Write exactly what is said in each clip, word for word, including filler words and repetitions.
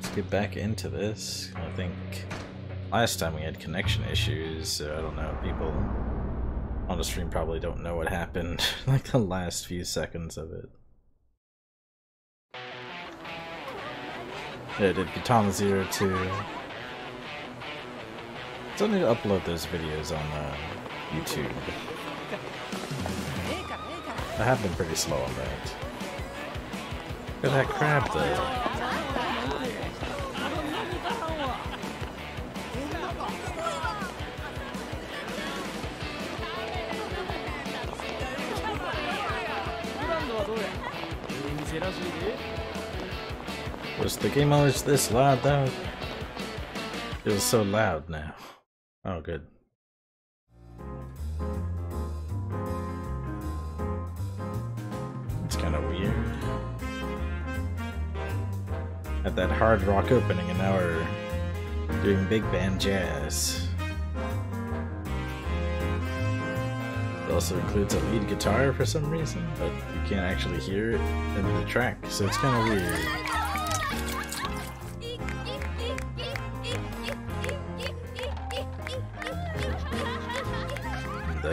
let's get back into this. I think last time we had connection issues, so I don't know, people on the stream probably don't know what happened, like the last few seconds of it. Yeah, I did Katana Zero too. I still need to upload those videos on uh, YouTube. I have been pretty slow on that. Look at that crab though. Was the game always this loud though? It was so loud now. Oh, good. It's kind of weird. Had that hard rock opening, and now we're doing big band jazz. It also includes a lead guitar for some reason, but you can't actually hear it in the track, so it's kind of weird.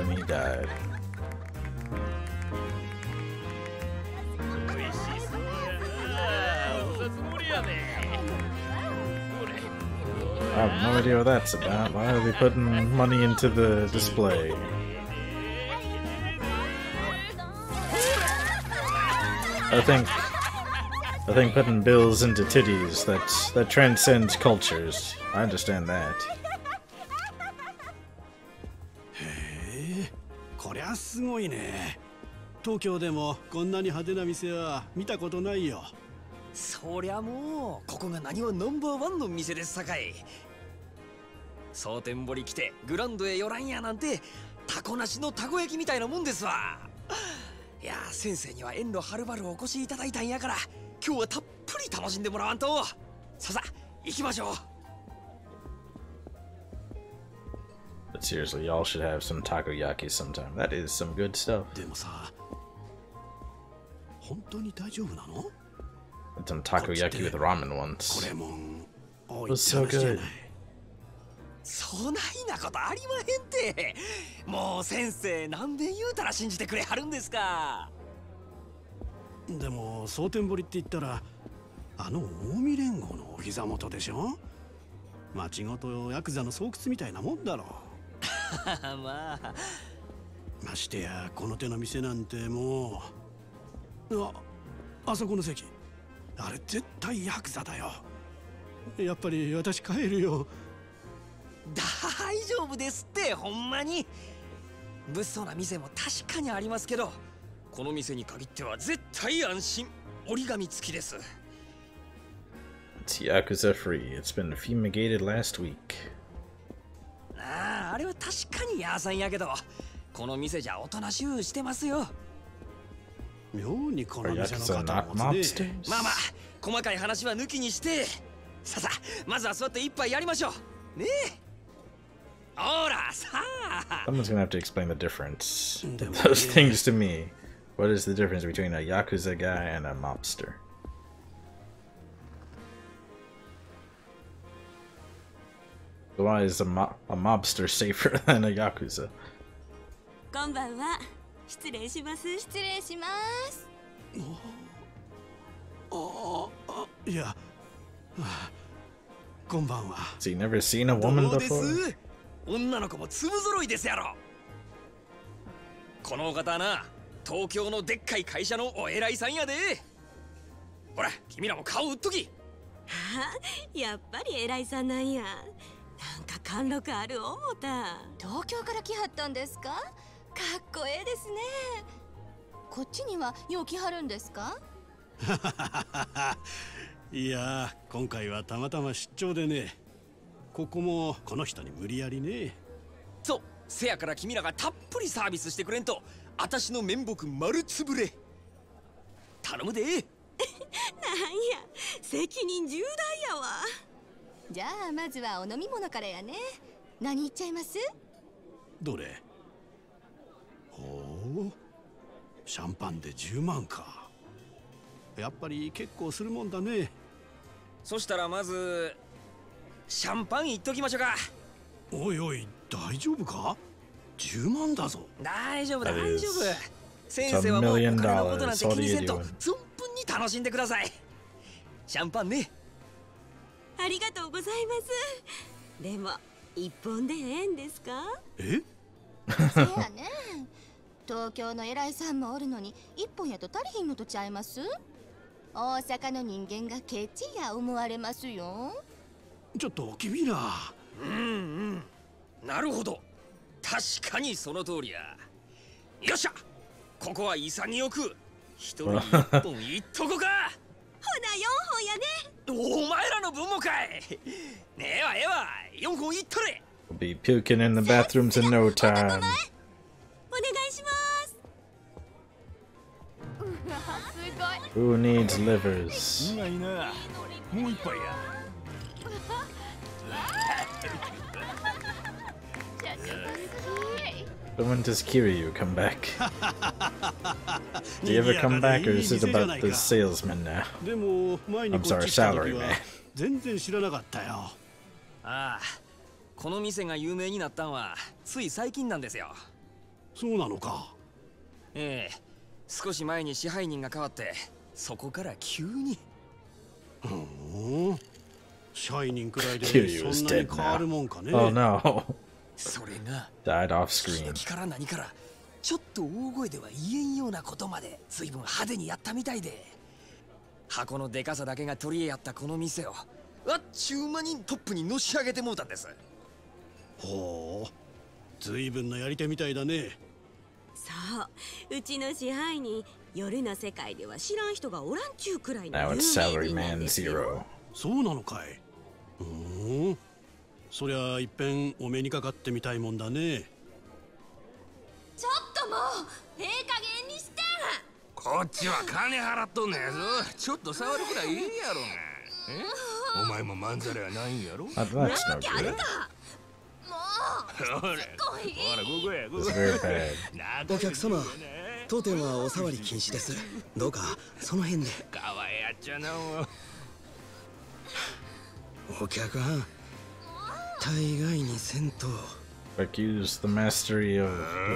He died. I have no idea what that's about. Why are they putting money into the display? I think I think putting bills into titties, that that transcends cultures. I understand that. Tokyo demo, Gonani Hadenamisia, Mitakotonayo. Soriamo, Kokonganio number one of Miss Sakai. Sotenbori Kita, Grand Yoranante, Takonashi no Tagoeki Mitaino Mundeswa. Ya, Sensei, you are in the Harubaro Koshi Tatayakara. Q a pretty Tamas in the Moranto. Sasa, Ikimajo. But seriously, y'all should have some takoyaki sometime. That is some good stuff. I had some takoyaki with ramen once. It was so good.まあ、ましてやこの手の店なんてもうあ、あそこの席あれ絶対ヤクザだよやっぱり私帰るよ大丈夫ですってほんまに物騒な店も確かにありますけどこの店に限っては絶対安心折り紙付きです It's Yakuza free. It's been fumigated last week. ああ、あれは確かにヤーさんやけど、この店じゃおとなしゅうしてますよ。妙にこの店の方もね。まあまあ、細かい話は抜きにして、ささ、まずは座って一杯やりましょう。ねえ。ほら、さあ。Someone's gonna have to explain the difference of those things to me. What is the difference between a Yakuza guy and a mobster? Why is a, mob a mobster safer than a Yakuza? So you never seen a woman before? Yeah, じゃあまずはお飲み物からやね。何言っちゃいます？どれ？ほう。シャンパンでじゅうまんか。やっぱり結構するもんだね。そしたらまずシャンパンいっときましょうか。おいおい、大丈夫か？じゅうまんだぞ。大丈夫大丈夫。先生はもうお金のことなんて気にせんと存分に楽しんでください。シャンパンね。ありがとうございます。でも一本でええんですか？え？そうやね。東京の偉いさんもおるのに一本やと足りひんのとちゃいます？大阪の人間がケチや思われますよ。ちょっと君ら。うんうん。なるほど。確かにその通りや。よっしゃ。ここは潔く一人一本いっとこか。ほなよんほんやね。お前らの分もかい。ねえわええわ。よんほんいっとれ。We'll be puking in the bathrooms in no time. お願いします。Who needs livers? But when does Kiryu come back? Do you ever come back, or is it about the salesman now? I'm sorry, salary man. Ah, この店が有名になったんはつい最近なんですよ。そうなのか。ええ。少し前に支配人が変わってそこから急に支配人くらいでそんなに変わるもんかね。それが敵から何からちょっと大声では言えんようなことまで随分派手にやったみたいで、箱のでかさだけが取り柄やったこの店をあっちゅう間にトップにのし上げてもうたんです。ほう、随分なやり手みたいだね。そう、うちの支配人、夜の世界では知らん人がおらんちゅうくらいの有名人なんですよ。そうなのかい。うーん、そりゃいっぺんお目にかかってみたいもんだね。ちょっともう、ええ加減にして。こっちは金払っとんねえぞ。ちょっと触るくらいいいやろが。お前もまんざらはないんやろ。なんかあるか。お客様、当店はお触り禁止です。どうかその辺で。お客は大概に戦闘。Like use the mastery of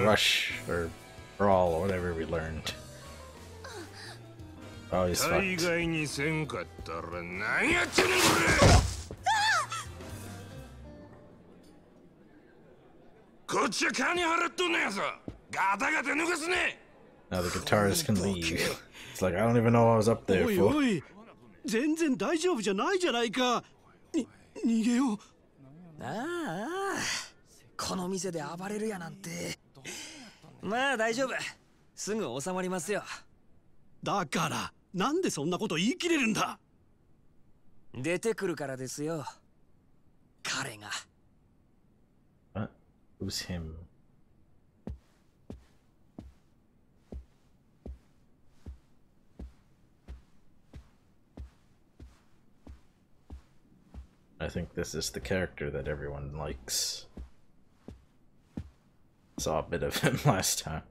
rush or brawl or whatever we learned. Always fucked. 大概にせんかったら何やってんのこれ。Now the guitarist can leave. It's like I don't even know what I was up there for. Who's him? I think this is the character that everyone likes. Saw a bit of him last time.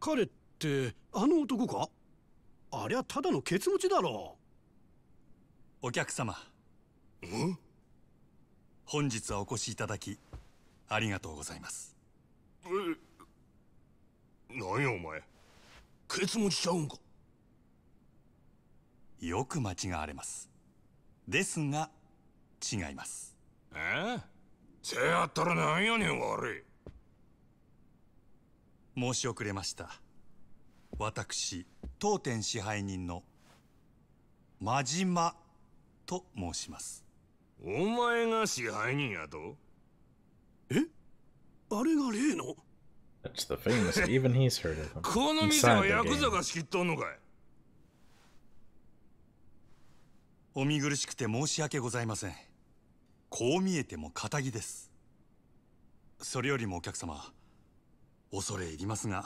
Cut it. あの男か？ありゃただのケツ持ちだろう。お客様、ん？本日はお越しいただきありがとうございます。え、何やお前、ケツ持ちちゃうんか？よく間違われます。ですが違います。え？せやったらなんやねん。悪い。申し遅れました。私、当店支配人の真島と申します。お前が支配人やと？え？あれが例の？この店はヤクザが仕切っとんのかい？お見苦しくて申し訳ございません。こう見えても堅気です。それよりもお客様、恐れ入りますが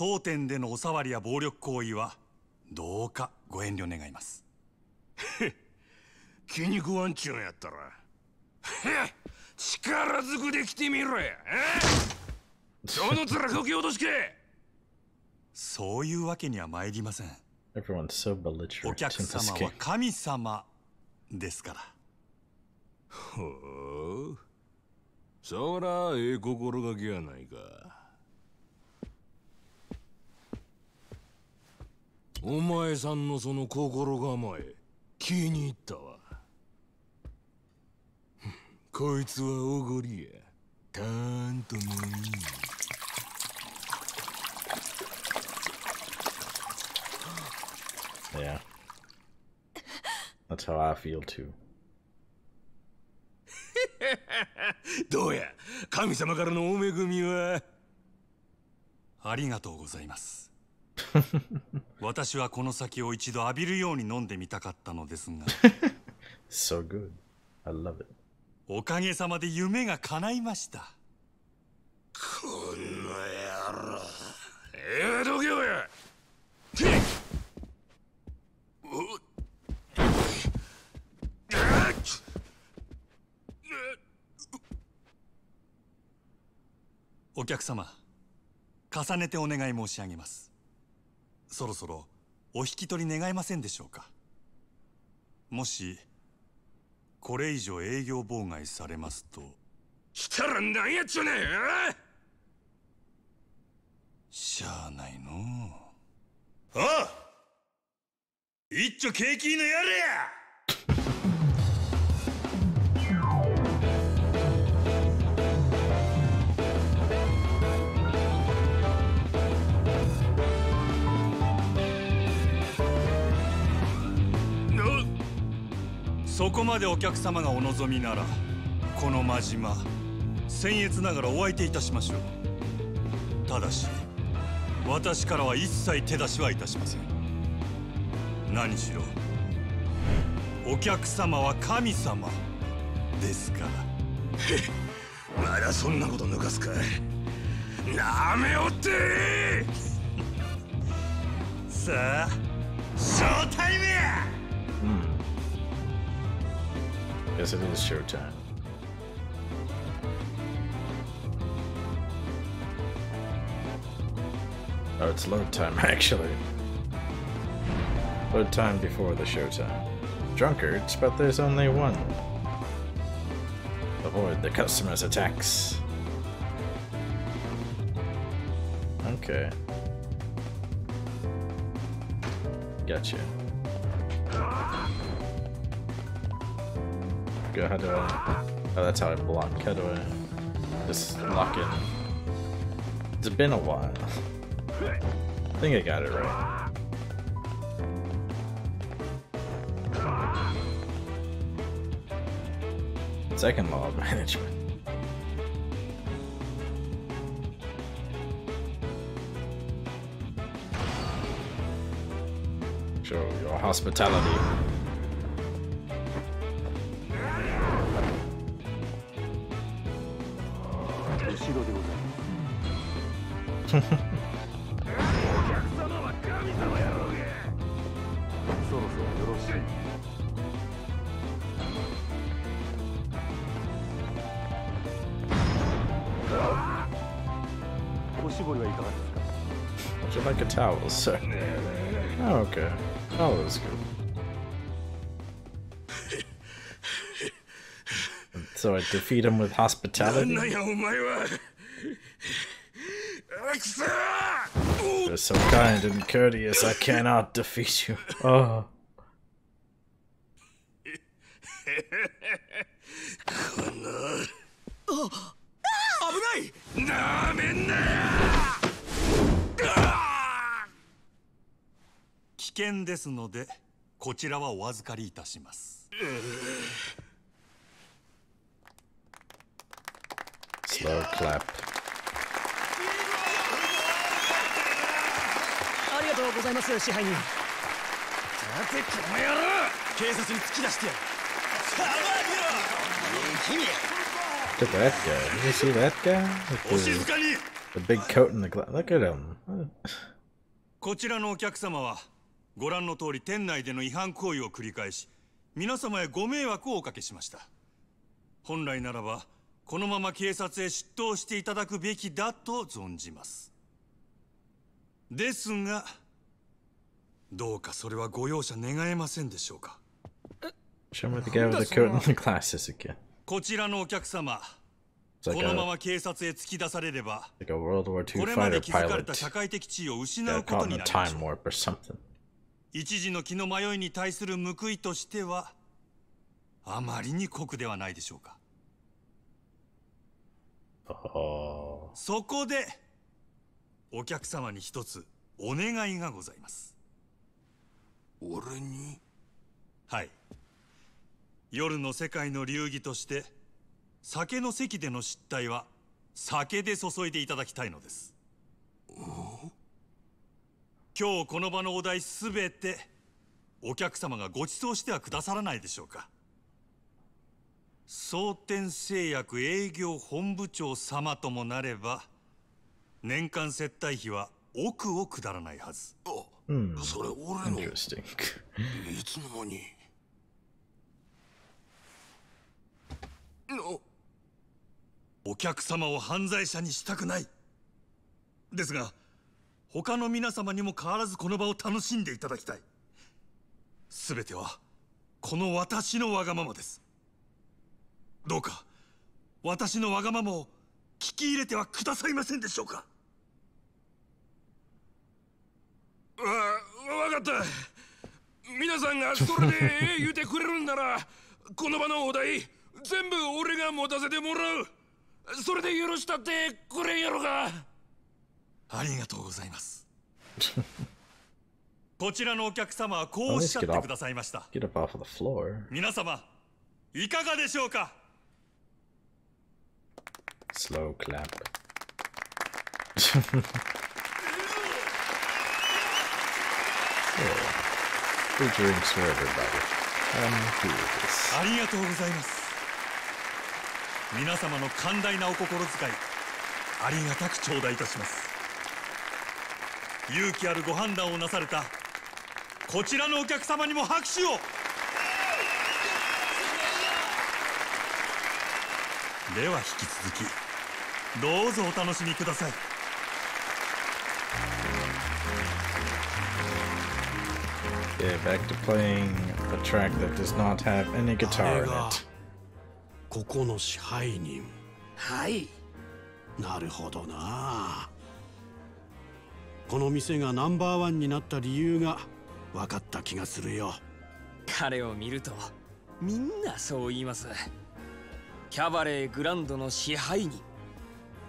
当店でのお触りや暴力行為はどうかご遠慮願います。気に食わんちゅうんやったら Everyone's so belligerent in this game. Yeah. That's how I feel too. どうや、神様からのお恵みはありがとうございます。私はこの先を一度浴びるように飲んでみたかったのですが。So good. I love it. おかげさまで夢が叶いました。この野郎。ええ、どけよや。お。 お客様、重ねてお願い申し上げます。そろそろお引き取り願えませんでしょうか。もしこれ以上営業妨害されますと。来たらなんやっちゅうねえ。しゃあないの。おう。一丁景気のやれや。 そこまでお客様がお望みなら、この真島、僭越ながらお相手いたしましょう。ただし、私からは一切手出しはいたしません。何しろ、お客様は神様ですから。まだそんなこと抜かすかい。なめおってさあ、ショータイムや。 Yes, it is showtime. Oh, it's load time, actually. Load time before the showtime. Drunkards, but there's only one. Avoid the customer's attacks. Okay. Gotcha. How do I? Oh, that's how I block. How do I just lock it? It's been a while. I think I got it right. Second law of management. Show your hospitality. Would you like a towel, sir? Oh, okay. Oh, that's good. So I defeat him with hospitality? You're so kind and courteous, I cannot defeat you. Oh. Slow clap. Look at that guy. You see that guy? The, the big coat and the glass. Look at him. このまま警察へ出頭していただくべきだと存じます。ですが、どうかそれはご容赦願えませんでしょうか。こちらのお客様、このまま警察へ突き出されれば、これまで築かれた社会的地位を失うことになります。一時の気の迷いに対する報いとしては、あまりに酷ではないでしょうか。そこで、お客様に一つお願いがございます。俺に？はい。夜の世界の流儀として、酒の席での失態は酒で注いでいただきたいのです。今日この場のお題すべて、お客様がご馳走してはくださらないでしょうか。蒼天製薬営業本部長様ともなれば、年間接待費は億をくだらないはず。あ、それ俺の。いつの間に。お客様を犯罪者にしたくない。ですが、他の皆様にも変わらずこの場を楽しんでいただきたい。すべてはこの私のわがままです。どうか私のわがままを聞き入れてはくださいませんでしょうか。わ、わかった。皆さんがそれで言うてくれるんなら、この場のお題全部俺が持たせてもらう。それで許したってくれんやろか。ありがとうございます。こちらのお客様はこうおっしゃってくださいました。皆様、いかがでしょうか。Slow clap. Free drinks for everybody. I'm cool with this. ありがとうございます。皆様の寛大なお心遣い、ありがたく頂戴いたします。勇気あるご判断をなされたこちらのお客様にも拍手を。では引き続きどうぞお楽しみください。Yeah, back to playing a track that does not have any guitar in it. ここの支配人。はい、なるほどな。この店がナンバーワンになった理由が分かった気がするよ。彼を見るとみんなそう言います。キャバレーグランドの支配人、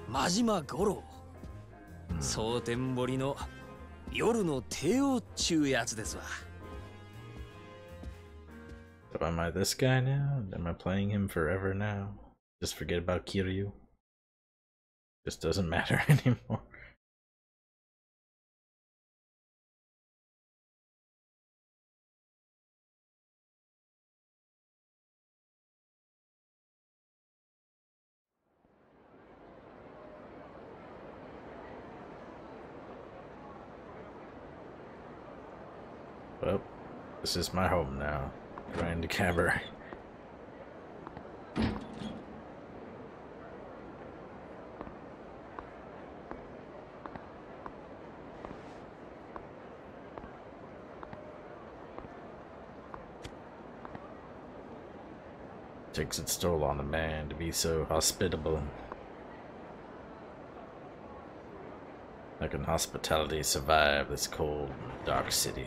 真島五郎、蒼天堀の夜の帝王っちゅうやつですわ。 So am I this guy now? Am I playing him forever now? Just forget about Kiryu? Just doesn't matter anymore. Well, this is my home now. Grand Cabaret. Takes its toll on a man to be so hospitable. How can hospitality survive this cold, dark city?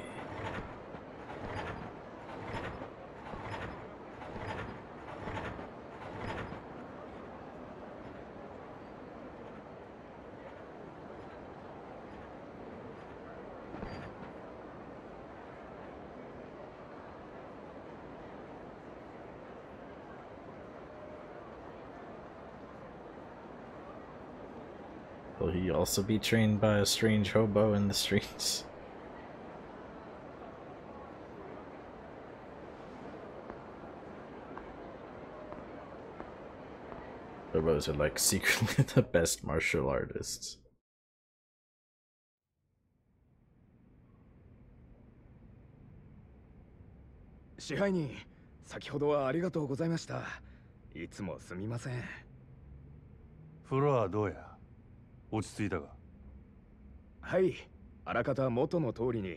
Also be trained by a strange hobo in the streets. Hobos are like secretly the best martial artists. Shihaini, 先ほどはありがとうございました。いつもすみません。風呂はどうや？落ち着いたか？はい、あらかた元の通りに。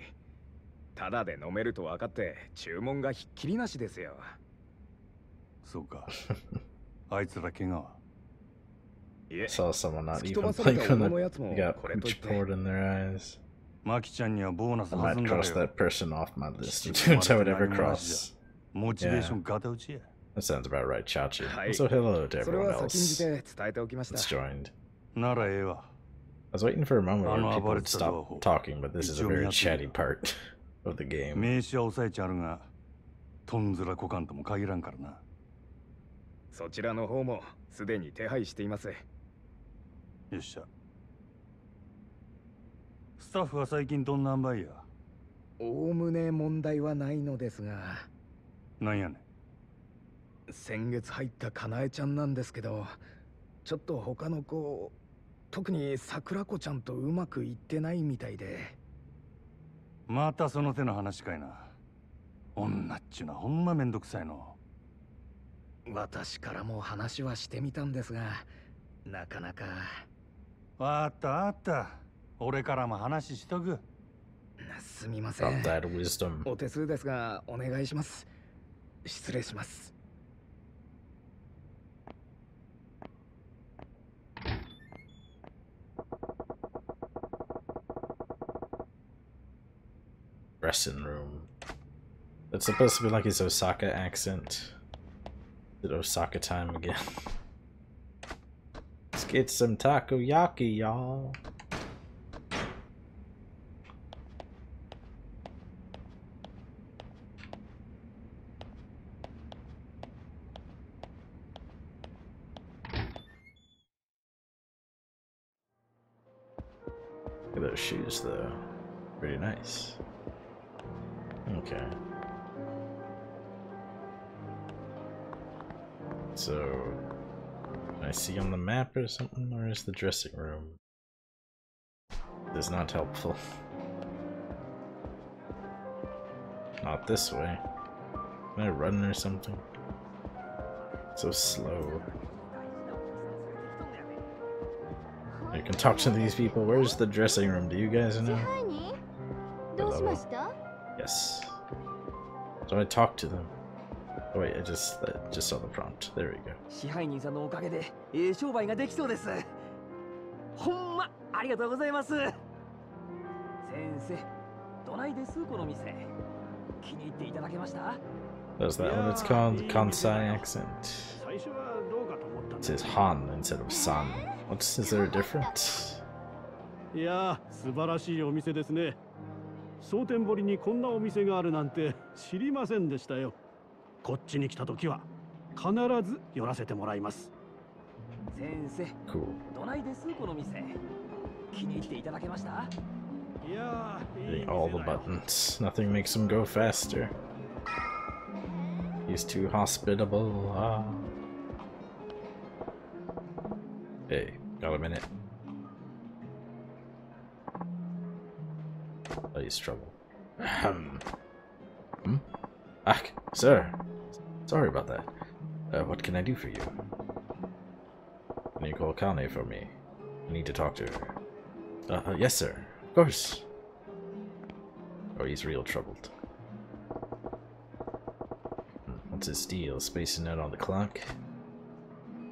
ただで飲めると分かって注文がひっきりなしですよ。そうか。あいつら怪我は？いえ、そうそうな。突き飛ばされた女のやつもこれといって。マキちゃんにはボーナス弾んだよ。モチベーションガタ打ちや。That sounds about right, Chachi. So hello to everyone else that's joined. I was waiting for a moment where people would stop talking, but this is a very chatty part of the game. Staff 先月入ったかなえちゃんなんですけど、ちょっと他の子、特に桜子ちゃんとうまくいってないみたいで。またその手の話かいな。女っちゅうのはほんまめんどくさいの。私からも話はしてみたんですが、なかなか。あったあった。俺からも話しとく。すみません。お手数ですが、お願いします。失礼します。Dressing room. It's supposed to be like his Osaka accent. Is it Osaka time again? Let's get some takoyaki, y'all. Look at those shoes, though. Pretty nice. Okay. So, can I see on the map or something, or is the dressing room? This is not helpful. Not this way. Can I run or something? So slow. I can talk to these people. Where's the dressing room? Do you guys know? Hello? Yes. So I talked to them. Oh, wait, I just I just saw the prompt. There we go. That's that one. It's called Kansai accent. It says Han instead of San. What's is there a difference? Yeah, 蒼天堀にこんなお店があるなんて知りませんでしたよ。こっちに来た時は必ず寄らせてもらいます。先生、どないですこの店。気に入っていただけました？いや、all the buttons. Nothing makes them go faster. He's too hospitable. Ah. Hey, got a minute. Please trouble. Um, hmm? Ah, sir. Sorry about that. Uh, what can I do for you? Can you call Kane for me? I need to talk to her. Uh, uh, yes, sir. Of course. Oh, he's real troubled. What's his deal? Spacing out on the clock?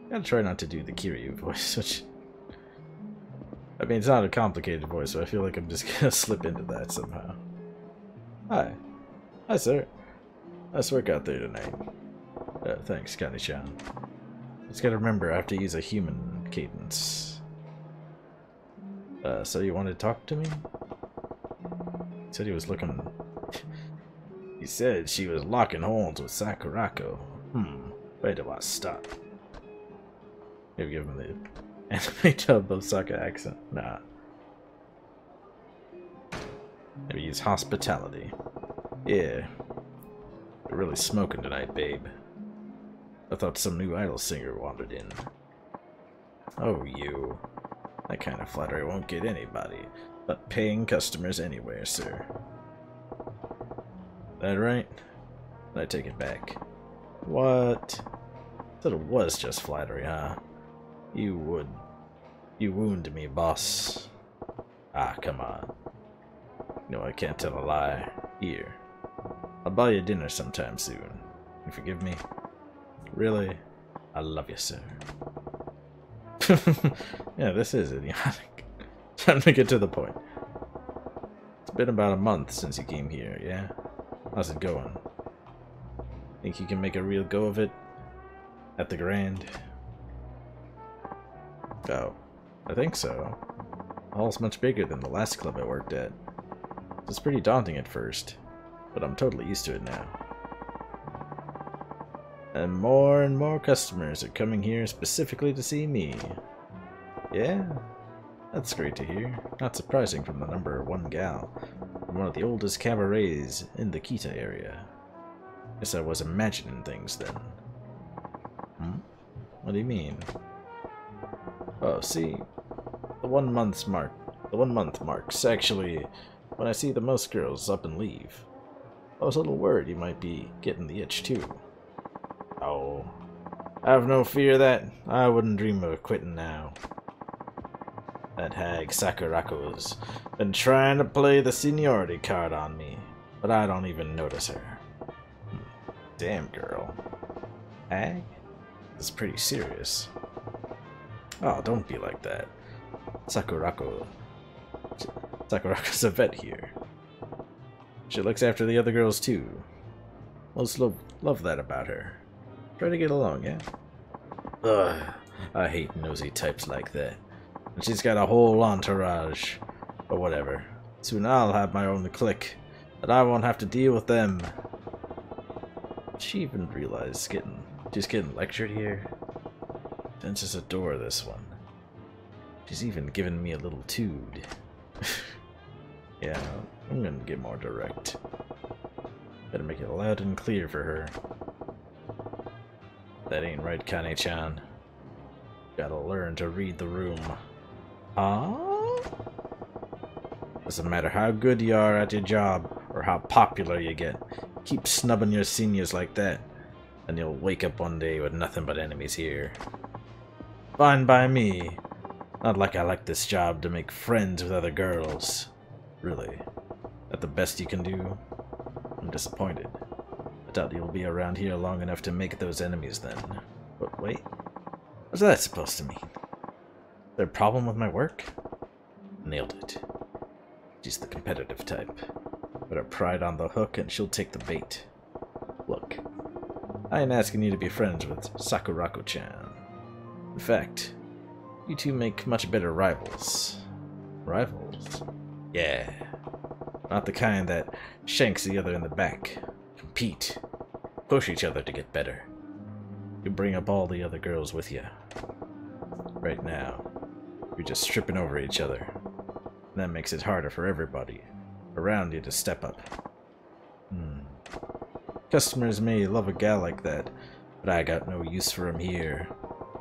Gotta try not to do the Kiryu voice, which... I mean, it's not a complicated voice, so I feel like I'm just gonna slip into that somehow. Hi. Hi, sir. Nice work out there tonight. Uh, thanks, Kane-chan. Just gotta remember, I have to use a human cadence. Uh, so you want to talk to me? He said he was looking... He said she was locking horns with Sakurako. Hmm. Where do I stop? Here, give him the... anime dub Osaka accent. Nah. Maybe use hospitality. Yeah. You're really smoking tonight, babe. I thought some new idol singer wandered in. Oh, you. That kind of flattery won't get anybody but paying customers anywhere, sir. That right? I take it back. What? I thought it was just flattery, huh? You would You wound me, boss. Ah, come on. No, I can't tell a lie. Here. I'll buy you dinner sometime soon. You forgive me? Really? I love you, sir. Yeah, this is idiotic. Time to get to the point. It's been about a month since you came here, yeah? How's it going? Think you can make a real go of it? At the Grand? Oh, I think so. The hall's much bigger than the last club I worked at. It's pretty daunting at first, but I'm totally used to it now. And more and more customers are coming here specifically to see me. Yeah, that's great to hear. Not surprising from the number one gal, from one of the oldest cabarets in the Kita area. Guess I was imagining things then. Hmm? What do you mean? Oh, see, the one month's mark, the one month mark's actually when I see the most girls up and leave. I was a little worried you might be getting the itch too. Oh, I have no fear of that. I wouldn't dream of quitting now. That hag Sakurako's been trying to play the seniority card on me, but I don't even notice her. Damn girl. Hag? That's pretty serious. Oh, don't be like that. Sakurako. Sakurako's a vet here. She looks after the other girls too. Most lo love that about her. Try to get along, yeah? Ugh, I hate nosy types like that. And she's got a whole entourage. But whatever. Soon I'll have my own clique, and I won't have to deal with them. She even realized getting, just getting lectured here. Denses adore this one. She's even given me a little tood. Yeah, I'm gonna get more direct. Better make it loud and clear for her. That ain't right, Kane-chan. Gotta learn to read the room. Huh? Doesn't matter how good you are at your job or how popular you get. Keep snubbing your seniors like that, and you'll wake up one day with nothing but enemies here. Fine by me. Not like I like this job to make friends with other girls. Really? That the best you can do? I'm disappointed. I doubt you'll be around here long enough to make those enemies then. But wait, what's that supposed to mean? Is there a problem with my work? Nailed it. She's the competitive type. Put her pride on the hook and she'll take the bait. Look, I ain't asking you to be friends with Sakurako-chan. In fact, you two make much better rivals. Rivals? Yeah. Not the kind that shanks the other in the back. Compete. Push each other to get better. You bring up all the other girls with you. Right now, you're just tripping over each other. And that makes it harder for everybody around you to step up. Hmm. Customers may love a gal like that, but I got no use for 'em here.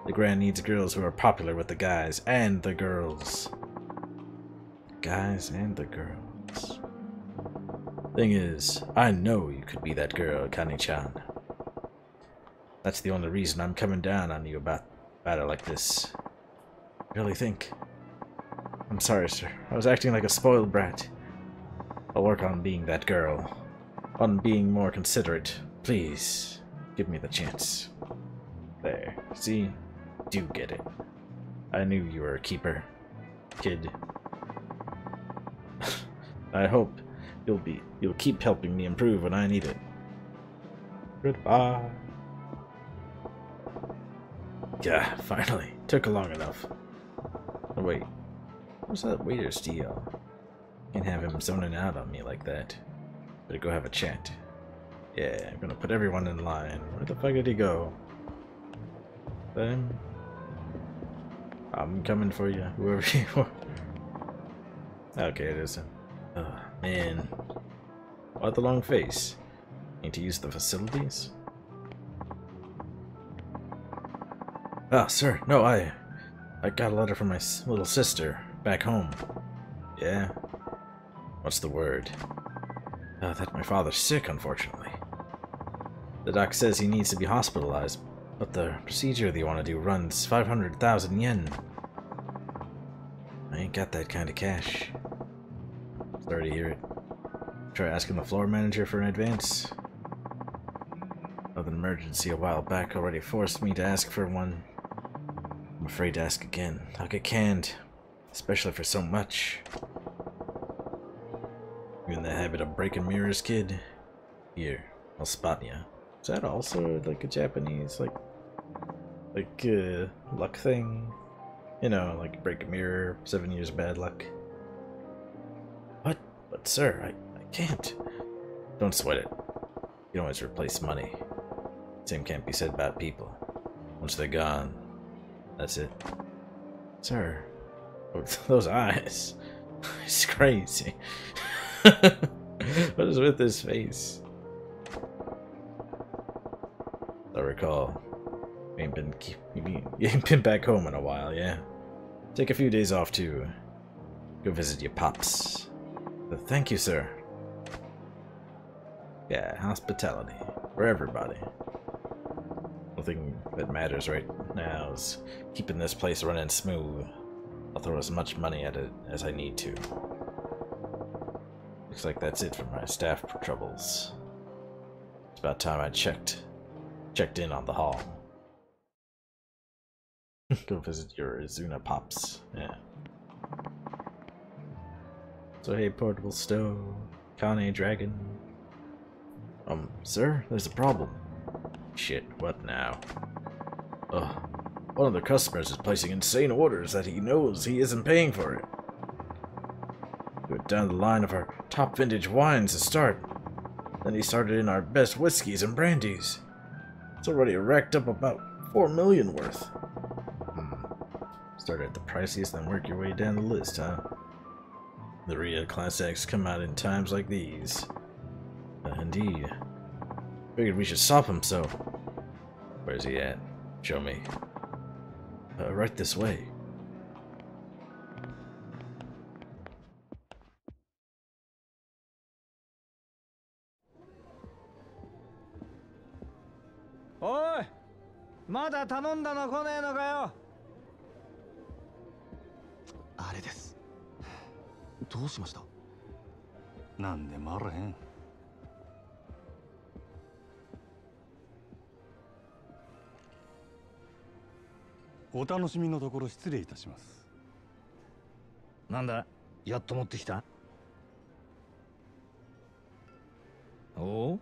The Grand needs girls who are popular with the guys and the girls. Guys and the girls. Thing is, I know you could be that girl, Kane-chan. That's the only reason I'm coming down on you about battle like this. Really think? I'm sorry, sir. I was acting like a spoiled brat. I'll work on being that girl. On being more considerate. Please, give me the chance. There. See? Do get it. I knew you were a keeper, kid. I hope You'll be, you'll keep helping me improve when I need it. Goodbye. Yeah, finally. Took long enough. Oh, wait. What's that waiter's deal? Can't have him zoning out on me like that. Better go have a chat. Yeah, I'm gonna put everyone in line. Where the fuck did he go? Then I'm coming for you, whoever you are. Okay, it is him. Ugh. Man, why the long face? Need to use the facilities? Ah, sir, no, I... I got a letter from my little sister, back home. Yeah? What's the word? Uh, that my father's sick, unfortunately. The doc says he needs to be hospitalized, but the procedure they want to do runs five hundred thousand yen. I ain't got that kind of cash. Sorry to hear it. Try asking the floor manager for an advance. Of an emergency a while back already forced me to ask for one. I'm afraid to ask again. I'll get canned. Especially for so much. You in the habit of breaking mirrors, kid? Here, I'll spot ya. Is that also like a Japanese, like, like, uh, luck thing? You know, like break a mirror, seven years bad luck. What? But sir, I, I can't. Don't sweat it. You can always replace money. Same can't be said about people. Once they're gone, that's it. Sir, those eyes. It's crazy. What is with this face? I recall. You ain't been, you ain't been back home in a while, yeah? Take a few days off to go visit your pops. But thank you, sir. Yeah, hospitality. For everybody. The thing that matters right now is keeping this place running smooth. I'll throw as much money at it as I need to. Looks like that's it for my staff troubles. It's about time I checked. Checked in on the hall. Go visit your Izuna pops. Yeah. So hey, portable stove, Kane dragon. Um, sir, there's a problem. Shit, what now? Ugh. One of the customers is placing insane orders that he knows he isn't paying for it. We went down the line of our top vintage wines to start. Then he started in our best whiskeys and brandies. It's already racked up about four million worth. Start at the priciest, then work your way down the list, huh? The Ria classics come out in times like these. Uh, indeed. Figured we should stop him, so... Where's he at? Show me. Uh, right this way. Oi! まだ頼んだの来ねえのかよ? あれです。どうしました?なんでもあらへん。お楽しみのところ失礼いたします。なんだ、やっと持ってきた?おう。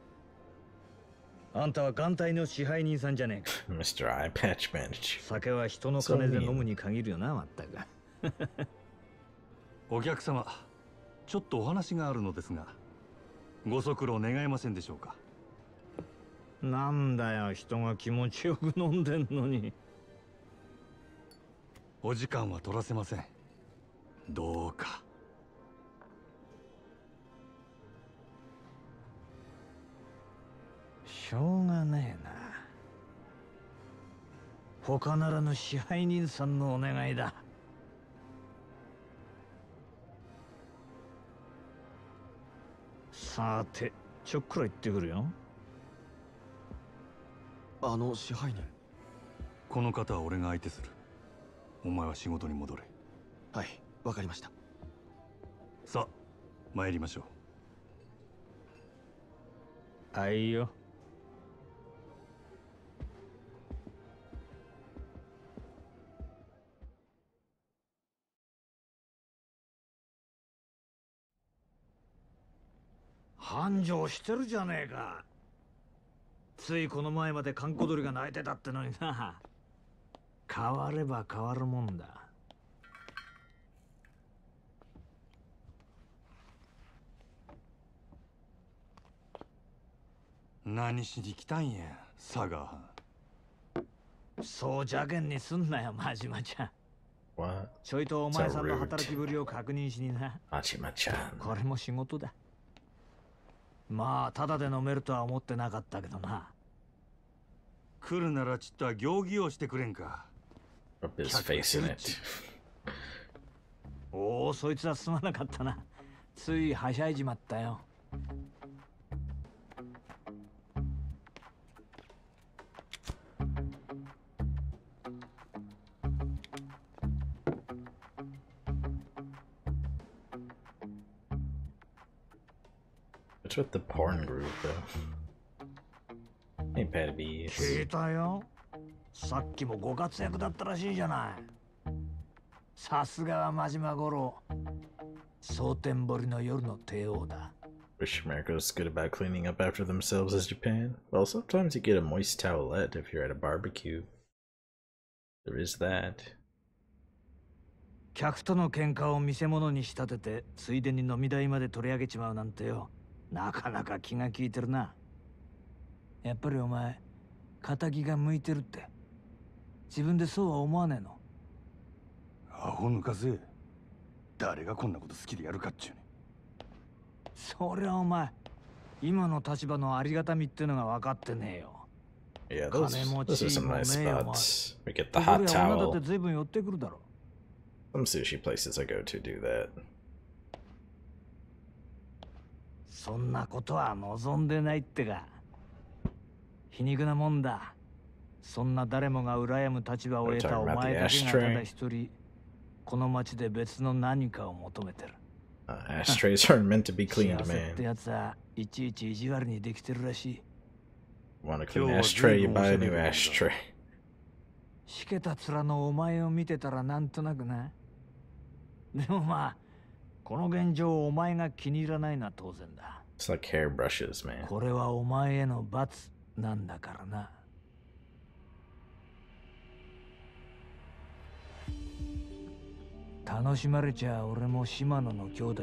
あんたは眼帯の支配人さんじゃねえか。ミスター Eye Patch Manager。酒は人の金で飲むに限るよな、まったく。 お客様、ちょっとお話があるのですが、ご足労願えませんでしょうか。なんだよ、人が気持ちよく飲んでんのに。お時間は取らせません。どうか。しょうがねえな。他ならぬ支配人さんのお願いだ。 さて、ちょっくら行ってくるよ。あの支配人。この方は俺が相手する。お前は仕事に戻れ。はい、わかりました。さあ、参りましょう。はいよ。繁盛してるじゃねえか。ついこの前まで閑古鳥が泣いてたってのにな。変われば変わるもんだ。何しに来たんや、佐賀。そう邪険にすんなよ、真島ちゃん。 What? ちょいとお前さんの働きぶりを確認しにな。真島ちゃん。これも仕事だ。 まあ、ただで飲めるとは思ってなかったけどな。来るならちょっと行儀をしてくれんか。おお、そいつはすまなかったな。ついはしゃいじまったよ。What's with the porn group, though? Ain't bad to be Majima. Wish America was good about cleaning up after themselves as Japan. Well, sometimes you get a moist towelette if you're at a barbecue. There is that. Yeah, those, those are some nice spots. We get the hot towel. Some sushi places I go to do that. We're talking about the ashtray. Uh, ashtrays aren't meant to be cleaned, man. Want a clean ashtray, you buy a new ashtray. It's like hair brushes, man. Oh, there's a big deal. Why would he want to be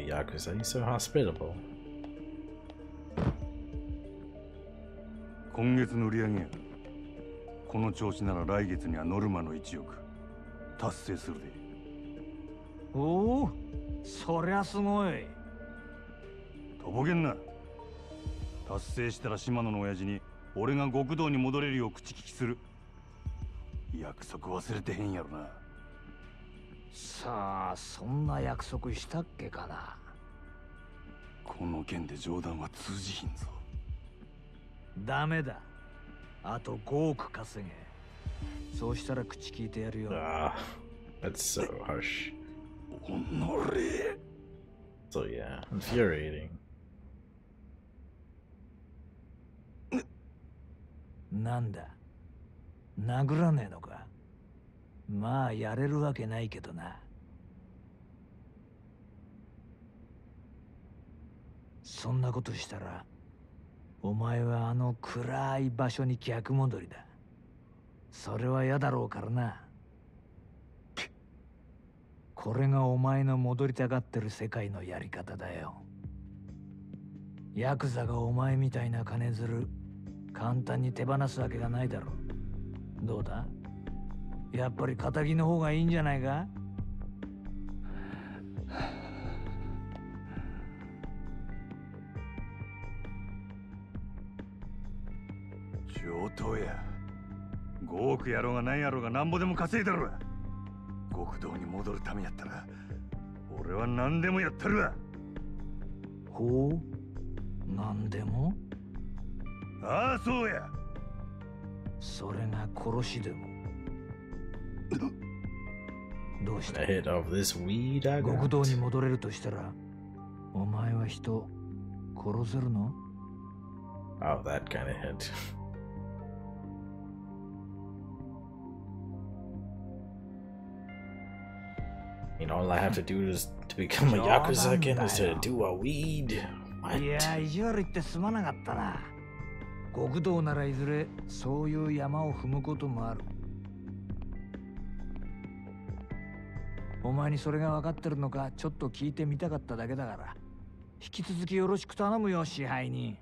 a Yakuza? He's so hospitable. Oh, that's Ah, that's so harsh. So yeah, infuriating. Nanda Nagurane no ka? Ma yareru wake nai kedo na. Sonna koto shitara, omae wa ano kurai basho ni kyakumodori da. Sore wa ya darou kara na. Kore ga omae no modori tagatteru sekai no yarikata da yo. Yakuza ga omae mitai na kanezuru 簡単に手放すわけがないだろう。どうだ？やっぱり堅気の方がいいんじゃないか？上等や。ごおくやろうがないやろうがなんぼでも稼いだろう。極道に戻るためやったら、俺は何でもやってるわ。ほう、何でも？ ああ、そうや。それが殺しでも。どうして？The head of this weed I got. 極道に戻れるとしたら、お前は人殺せるの？ Oh, that kind of hint. You know, all I have to do is to become a Yakuza again is to do a weed. What? いや、意地悪言ってすまなかったな。 極道ならいずれそういう山を踏むこともある。お前にそれが分かってるのかちょっと聞いてみたかっただけだから。引き続きよろしく頼むよ支配人。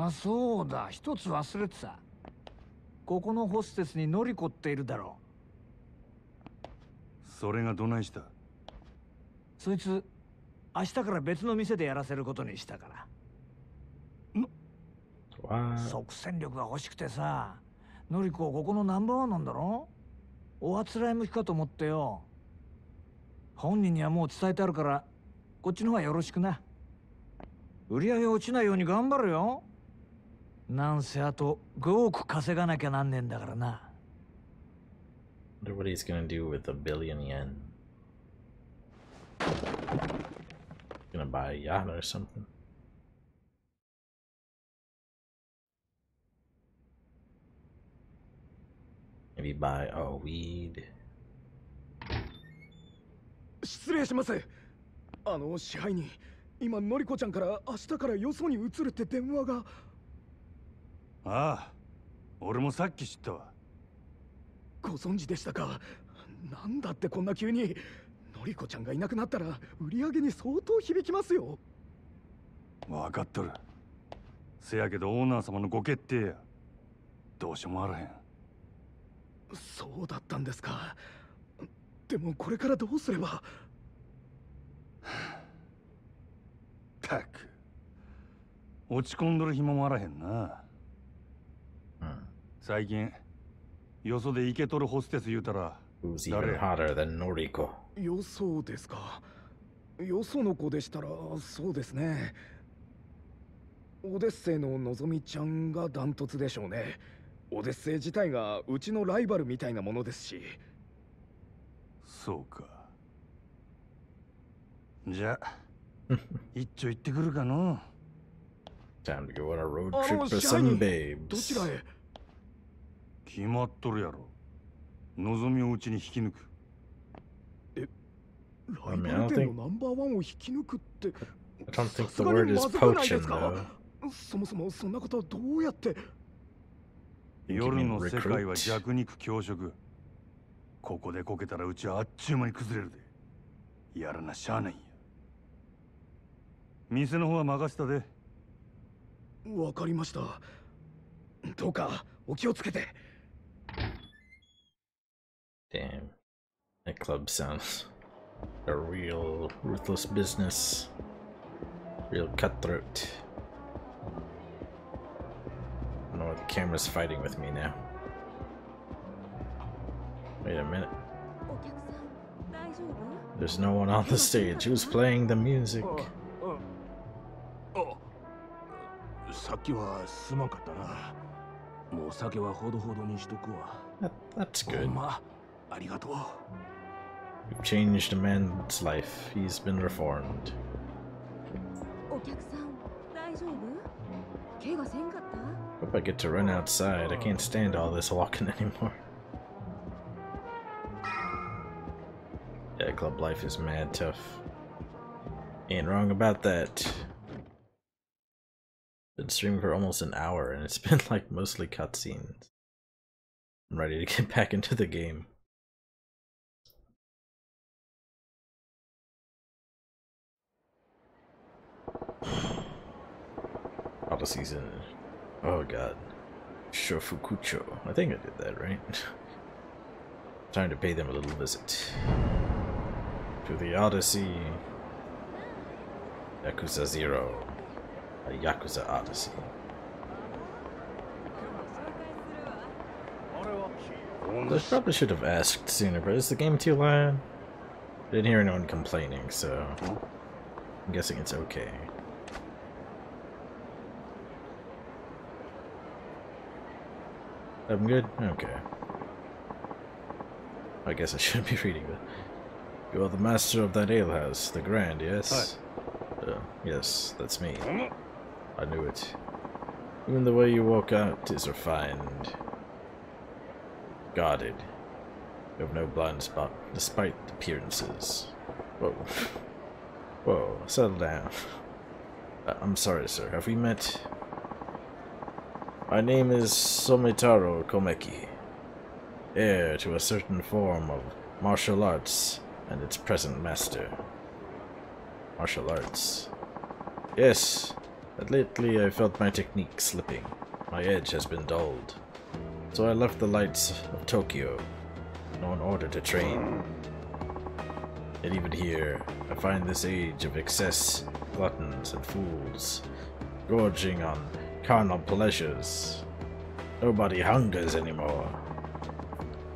あ、そうだ。一つ忘れてた。ここのホステスにノリコっているだろう。それがどないした？そいつ、明日から別の店でやらせることにしたから。即戦力が欲しくてさ、ノリコここのナンバーワンなんだろ。おあつらい向きかと思ってよ。本人にはもう伝えてあるから、こっちの方はよろしくな。売り上げ落ちないように頑張るよ。なんせあとごおく稼がなきゃなんねんだからな。What he's gonna do with a billion yen? Gonna buy a yacht or something? Maybe buy a weed. 失礼します。あの支配人、今のりこちゃんから明日からよそに移るって電話が。ああ、俺もさっき知ったわ。ご存知でしたか。なんだってこんな急に。のりこちゃんがいなくなったら売り上げに相当響きますよ。分かっとる。せやけどオーナー様のご決定や。どうしようもあらへん。そうだったんですか。でもこれからどうすれば。たく、落ち込んどる暇もあらへんな。最近よそでイケとるホステス言うたら誰や。よそですか。よその子でしたらそうですね。オデッセイののぞみちゃんがダントツでしょうね。オデッセイ自体がうちのライバルみたいなものですし。そうか。じゃあ一丁行ってくるかの。Time to go on a road trip for some babes. どちらへ？決まっとるやろ。のぞみをうちに引き抜く。え、ライバル店のナンバーワンを引き抜くって。さすがにまずくないですか？そもそもそんなことはどうやって？夜の世界は弱肉強食。ここでこけたらうちはあっちゅう間に崩れるで。やらなしゃあないんや。店の方は任せたで。わかりました。どうかお気をつけて。Damn, that club sounds a real ruthless business, real cutthroat. I don't know why the camera's fighting with me now. Wait a minute. There's no one on the stage. Who's playing the music? さっきはすまんかったな。もうお酒はほどほどにしとくわ。That's good. ありがとう。You've changed a man's life. He's been reformed. お客さん、大丈夫？怪我せんかった？ Hope I get to run outside. I can't stand all this walking anymore. Yeah, club life is mad tough. Ain't wrong about that. Been streaming for almost an hour and it's been like mostly cutscenes. I'm ready to get back into the game. Odyssey's in. Oh god. Shofukucho. I think I did that right. Time to pay them a little visit. To the Odyssey. Yakuza zero. A Yakuza Odyssey. I probably should have asked sooner, but is the game too loud? I didn't hear anyone complaining, so I'm guessing it's okay. I'm good? Okay. I guess I shouldn't be reading that. You are the master of that alehouse, the Grand, yes? Uh, yes, that's me. I knew it. Even the way you walk out is refined. Guarded. You have no blind spot, despite appearances. Whoa. Whoa, settle down. Uh, I'm sorry, sir. Have we met? My name is Sōmitarō Komaki, heir to a certain form of martial arts and its present master. Martial arts. Yes. but lately I felt my technique slipping. My edge has been dulled. So I left the lights of Tokyo in order to train. Yet even here, I find this age of excess, gluttons and fools, gorging on carnal pleasures. Nobody hungers anymore.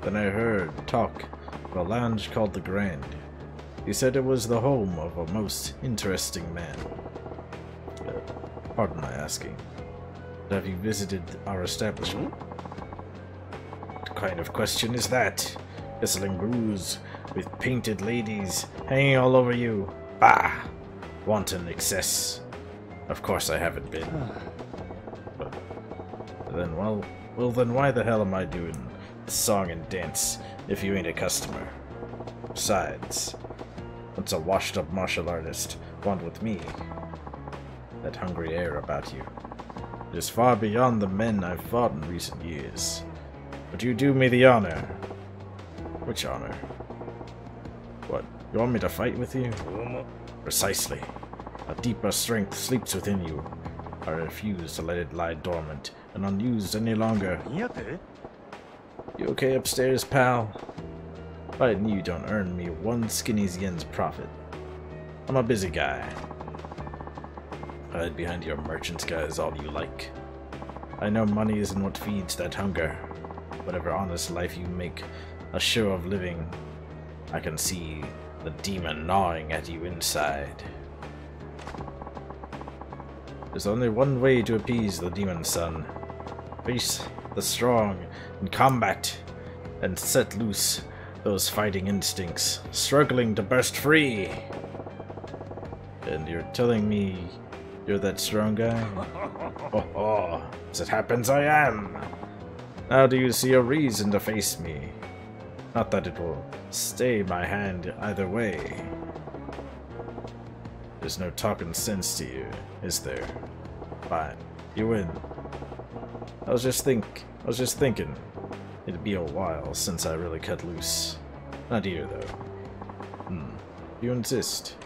Then I heard talk of a lounge called the Grand. He said it was the home of a most interesting man. Uh, pardon my asking, but have you visited our establishment? What kind of question is that? Whistling booze with painted ladies hanging all over you. Bah! Wanton excess. Of course I haven't been. But then, well, well then why the hell am I doing the song and dance if you ain't a customer? Besides, once a washed-up martial artist, one with me. That hungry air about you. It is far beyond the men I've fought in recent years. But you do me the honor. Which honor? What, you want me to fight with you? Precisely. A deeper strength sleeps within you. I refuse to let it lie dormant and unused any longer. You okay upstairs, pal? Fighting you don't earn me one skinny yen's profit. I'm a busy guy. Hide behind your merchant's guys all you like. I know money isn't what feeds that hunger. Whatever honest life you make a show of living, I can see the demon gnawing at you inside. There's only one way to appease the demon, son. Face the strong in combat and set loose those fighting instincts, struggling to burst free. And you're telling me you're that strong guy? Oh, oh, as it happens, I am. Now do you see a reason to face me? Not that it will stay my hand either way. There's no talking sense to you, is there? Fine, you win. I was just think, I was just thinking. It'd be a while since I really cut loose. Not here, though. Hmm. You insist.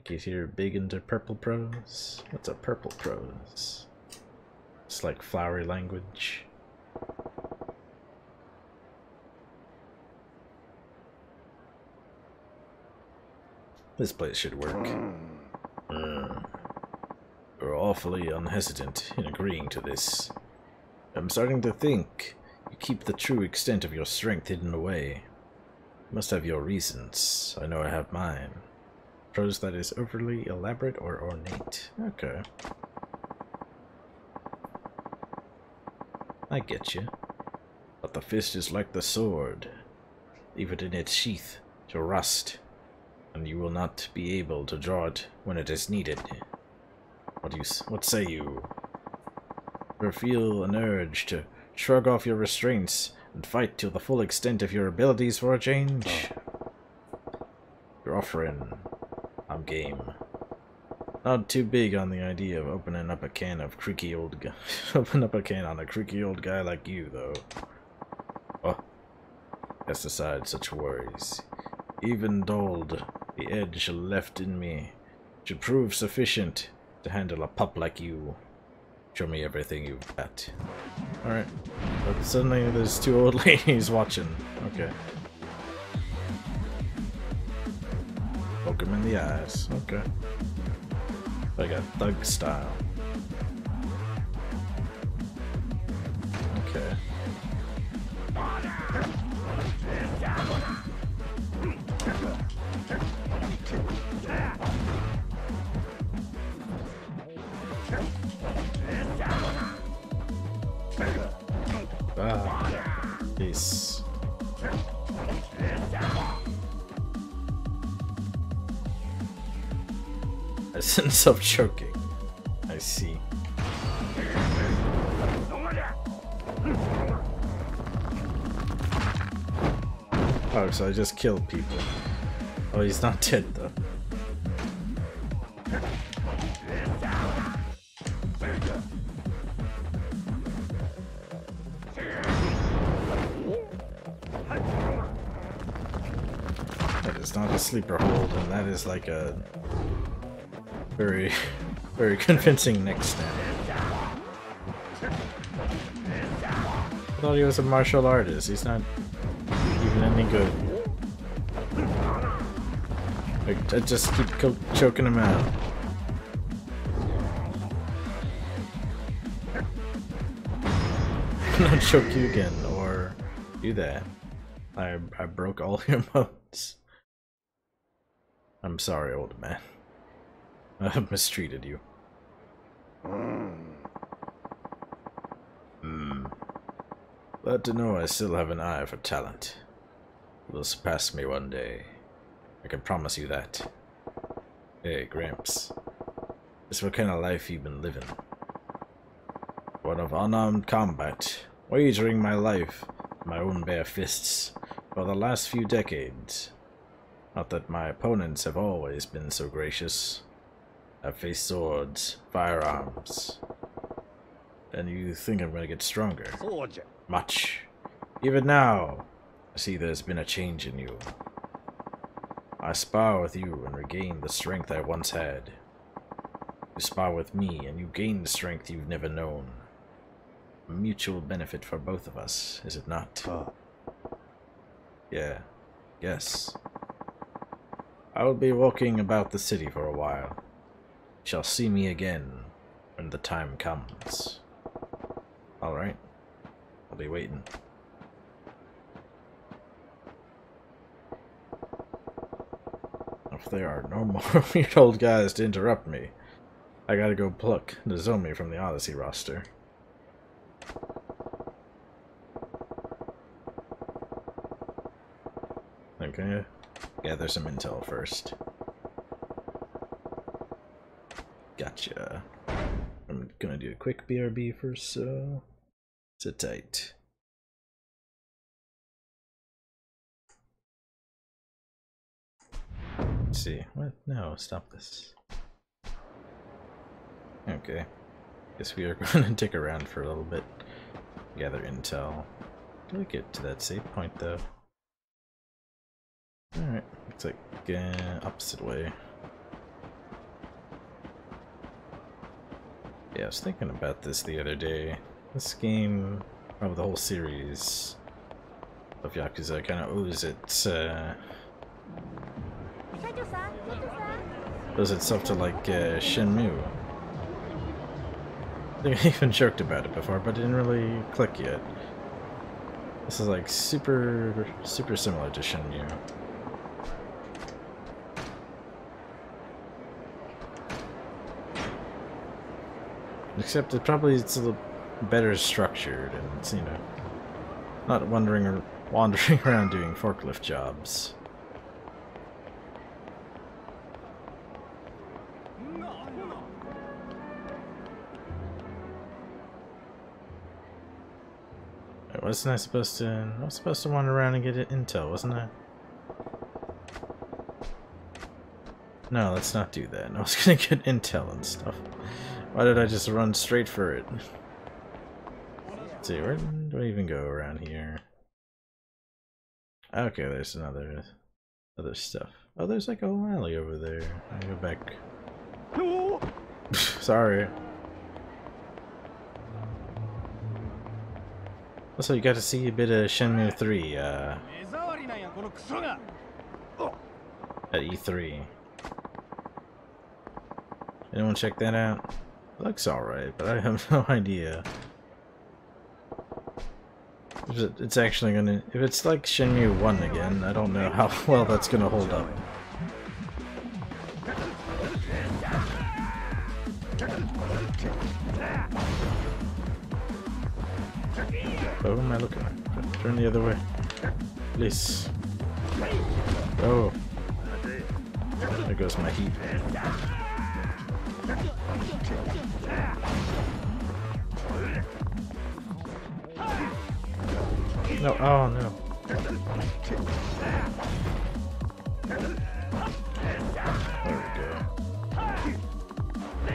Okay, so you're big into purple prose? What's a purple prose? It's like flowery language. This place should work. Uh. You're awfully unhesitant in agreeing to this. I'm starting to think you keep the true extent of your strength hidden away. You must have your reasons. I know I have mine. Prose that is overly elaborate or ornate. Okay. I get you. But the fist is like the sword. Leave it in its sheath to rust, and you will not be able to draw it when it is needed. What do you? What say you? You feel an urge to shrug off your restraints and fight to the full extent of your abilities for a change? Oh. You're offering. I'm game. Not too big on the idea of opening up a can of creaky old guy. Open up a can on a creaky old guy like you, though. Oh, cast aside such worries. Even dulled, the edge left in me should prove sufficient to handle a pup like you. Show me everything you've got. Alright. But suddenly there's two old ladies watching. Okay. Poke him in the eyes. Okay. Like a thug style. Okay. Ah, peace. I sense of choking. I see. Oh, so I just killed people. Oh, he's not dead though. It's not a sleeper hold, and that is like a very, very convincing next step. I thought he was a martial artist. He's not even any good. Like, I just keep co choking him out. I'll choke you again, or do that. I I broke all your bones. I'm sorry, old man. I mistreated you. Hmm. Glad to know I still have an eye for talent. You will surpass me one day. I can promise you that. Hey, Gramps. It's what kind of life you've been living. One of unarmed combat, wagering my life, my own bare fists, for the last few decades. Not that my opponents have always been so gracious. I've faced swords, firearms. And you think I'm going to get stronger? Much. Even now, I see there's been a change in you. I spar with you and regain the strength I once had. You spar with me and you gain the strength you've never known. A mutual benefit for both of us, is it not? Oh. Yeah. Yes. I will be walking about the city for a while. You shall see me again when the time comes. Alright. I'll be waiting. If there are no more weird old guys to interrupt me, I gotta go pluck Nozomi from the Odyssey roster. Okay, gather some intel first. Gotcha. I'm gonna do a quick B R B first, so sit tight. Let's see. What? No, stop this. Okay. Guess we are going to dick around for a little bit. Gather intel. Did we get to that safe point, though? Alright. Looks like uh, opposite way. Yeah, I was thinking about this the other day. This game, oh, the whole series of Yakuza kind of owes its, uh... owes itself to, like, uh, Shenmue. I think I even joked about it before, but it didn't really click yet. This is like super, super similar to Shenmue. Except it probably it's a little better structured, and it's, you know, not wandering or wandering around doing forklift jobs. Wasn't I supposed to... I was supposed to wander around and get intel, wasn't I? No, let's not do that. I was gonna get intel and stuff. Why did I just run straight for it? Let's see, where do I even go around here? Okay, there's another... other stuff. Oh, there's like a whole alley over there. I'll go back. No. Sorry. Also, you got to see a bit of Shenmue three uh, at E three. Anyone check that out? It looks alright, but I have no idea. If it's actually gonna. If it's like Shenmue one again, I don't know how well that's gonna hold up. Oh, who am I looking at? Turn the other way. Please. Oh. There goes my heat. No, oh no. There we go. Please.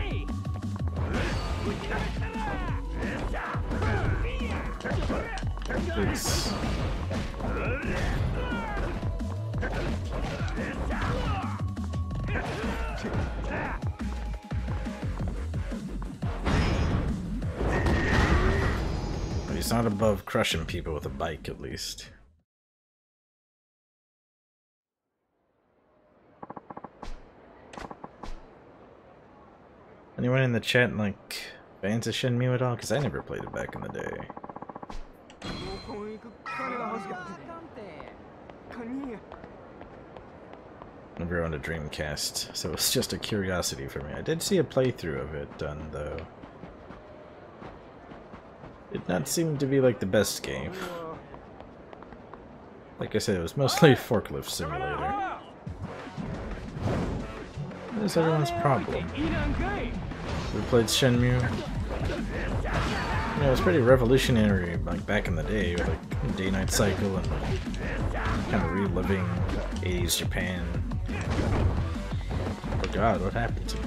He's not above crushing people with a bike, at least. Anyone in the chat, like, fans of Shenmue at all? Because I never played it back in the day. Never owned a Dreamcast, so it's just a curiosity for me. I did see a playthrough of it done, though. Did not seem to be like the best game. Like I said, it was mostly Forklift Simulator. What is everyone's problem? We played Shenmue. You know, it was pretty revolutionary, like back in the day, with like day-night cycle and like, kind of reliving eighties Japan. Oh God, what happened to me?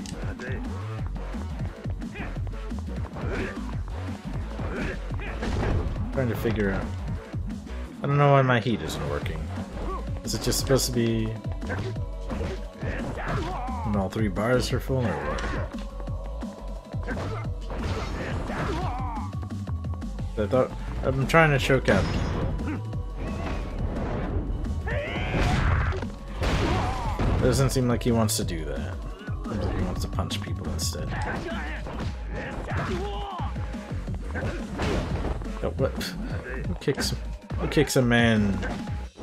Trying to figure out. I don't know why my heat isn't working. Is it just supposed to be when all three bars are full or what? I thought I'm trying to choke out people. Doesn't seem like he wants to do that. Seems like he wants to punch people instead. Oh, what? Who kicks, who kicks a man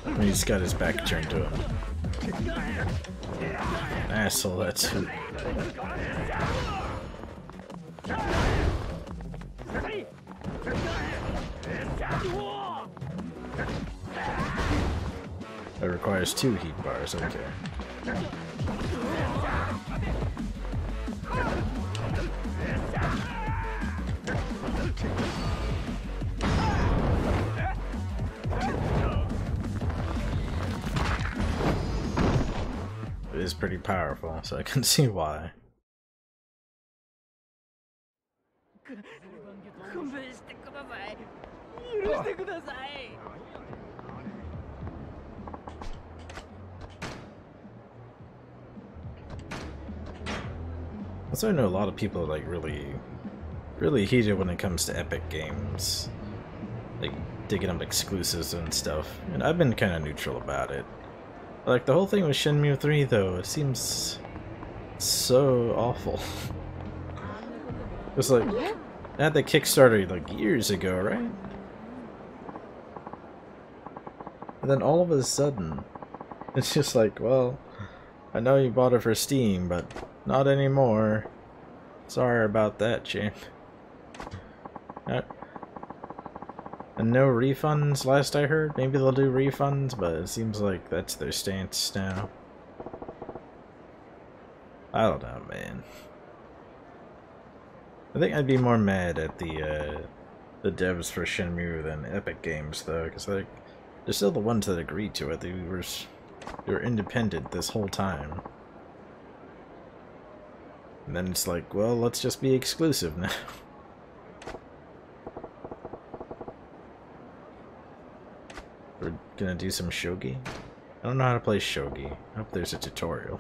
when he's got his back turned to him? Asshole, that's who. That requires two heat bars, okay. It is pretty powerful, so I can see why. Also, I know a lot of people are like really, really heated when it comes to Epic Games, like digging up exclusives and stuff. And I've been kind of neutral about it. Like, the whole thing with Shenmue three, though, it seems so awful. It's like, I had the Kickstarter, like, years ago, right? And then all of a sudden, it's just like, well, I know you bought it for Steam, but not anymore. Sorry about that, champ. And no refunds, last I heard. Maybe they'll do refunds, but it seems like that's their stance now. I don't know, man. I think I'd be more mad at the uh, the devs for Shenmue than Epic Games, though, because like they're still the ones that agreed to it. They were they were independent this whole time, and then it's like, well, let's just be exclusive now. We're gonna do some Shogi? I don't know how to play Shogi. I hope there's a tutorial.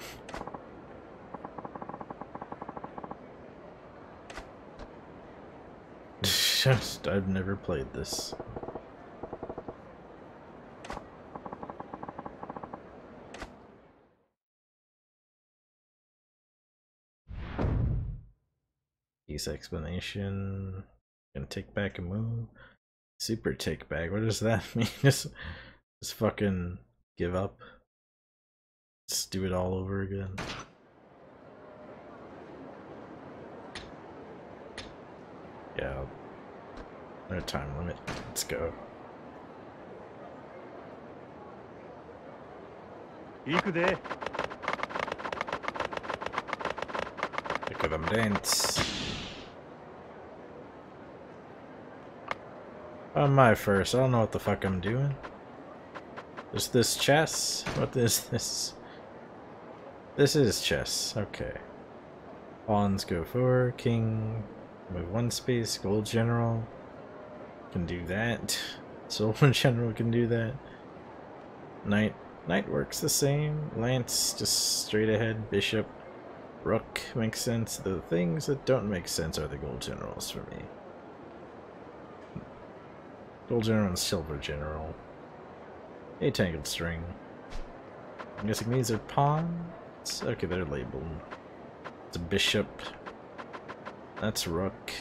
Just, I've never played this. Piece explanation. Gonna take back a move. Super take back, what does that mean? just, just fucking give up. Just do it all over again. Yeah. No time limit. Let's go. Look at them dance. Am I first? I don't know what the fuck I'm doing. Is this chess? What is this? This is chess. Okay. Pawns go forward. King move one space. Gold general can do that. Silver general can do that. Knight. Knight works the same. Lance just straight ahead. Bishop. Rook makes sense. The things that don't make sense are the gold generals for me. Gold general and silver general. A tangled string. I'm guessing these are pawns? Okay, they're labeled. It's a bishop. That's rook.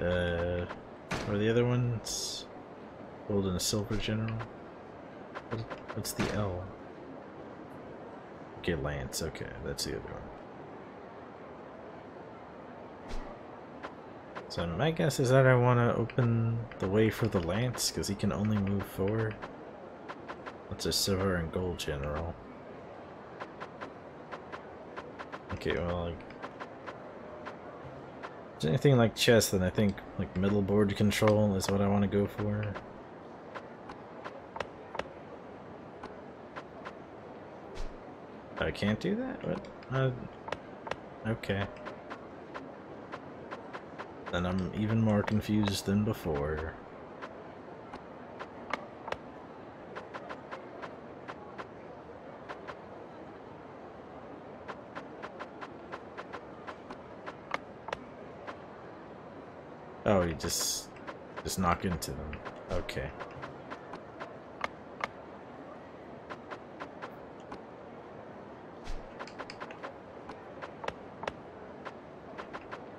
Uh, what are the other ones? Gold and a silver general. What, what's the L? Okay, lance. Okay, that's the other one. So my guess is that I want to open the way for the lance, because he can only move forward. That's a silver and gold general. Okay, well, like, if there's anything like chess, then I think like middle board control is what I want to go for. I can't do that? What? Uh, okay. Then I'm even more confused than before. Oh, you just just knock into them. Okay.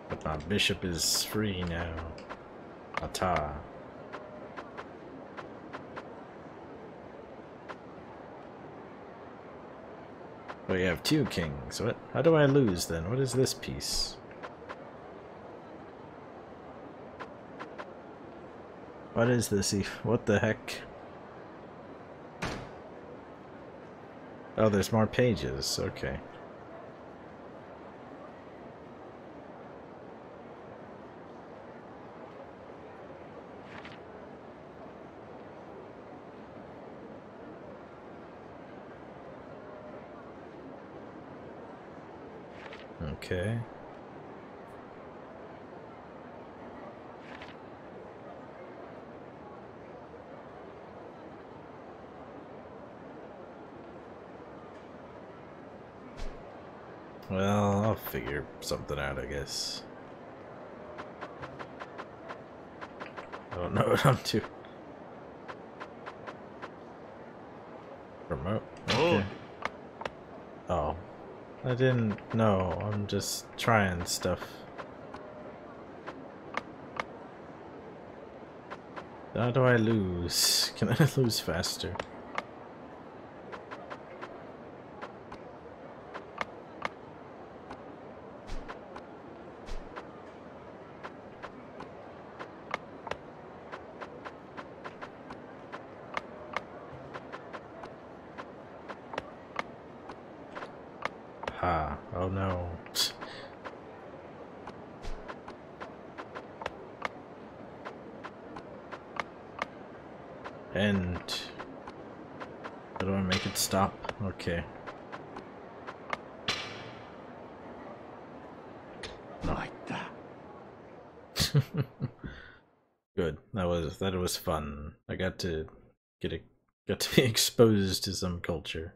But my bishop is free now. Ata. Oh, you have two kings. What? How do I lose then? What is this piece? What is this? What the heck? Oh, there's more pages. Okay. Okay. Well, I'll figure something out, I guess. I don't know what I'm doing. Remote? Okay. Oh. I didn't know. I'm just trying stuff. How do I lose? Can I lose faster? Ah, oh no. And how do I make it stop? Okay. Not like that. Good. That was that was fun. I got to get a got to be exposed to some culture.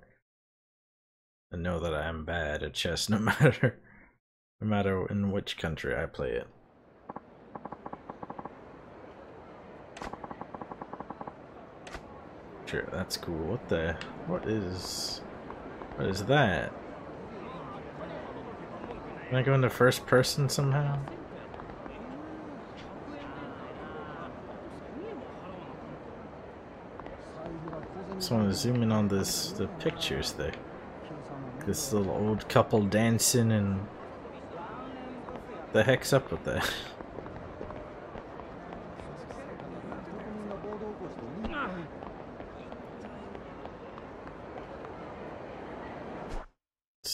And know that I am bad at chess, no matter, no matter in which country I play it. Sure, that's cool. What the? What is? What is that? Can I go into first person somehow? Just want to zoom in on this the pictures there. This little old couple dancing, and the heck's up with that? Let's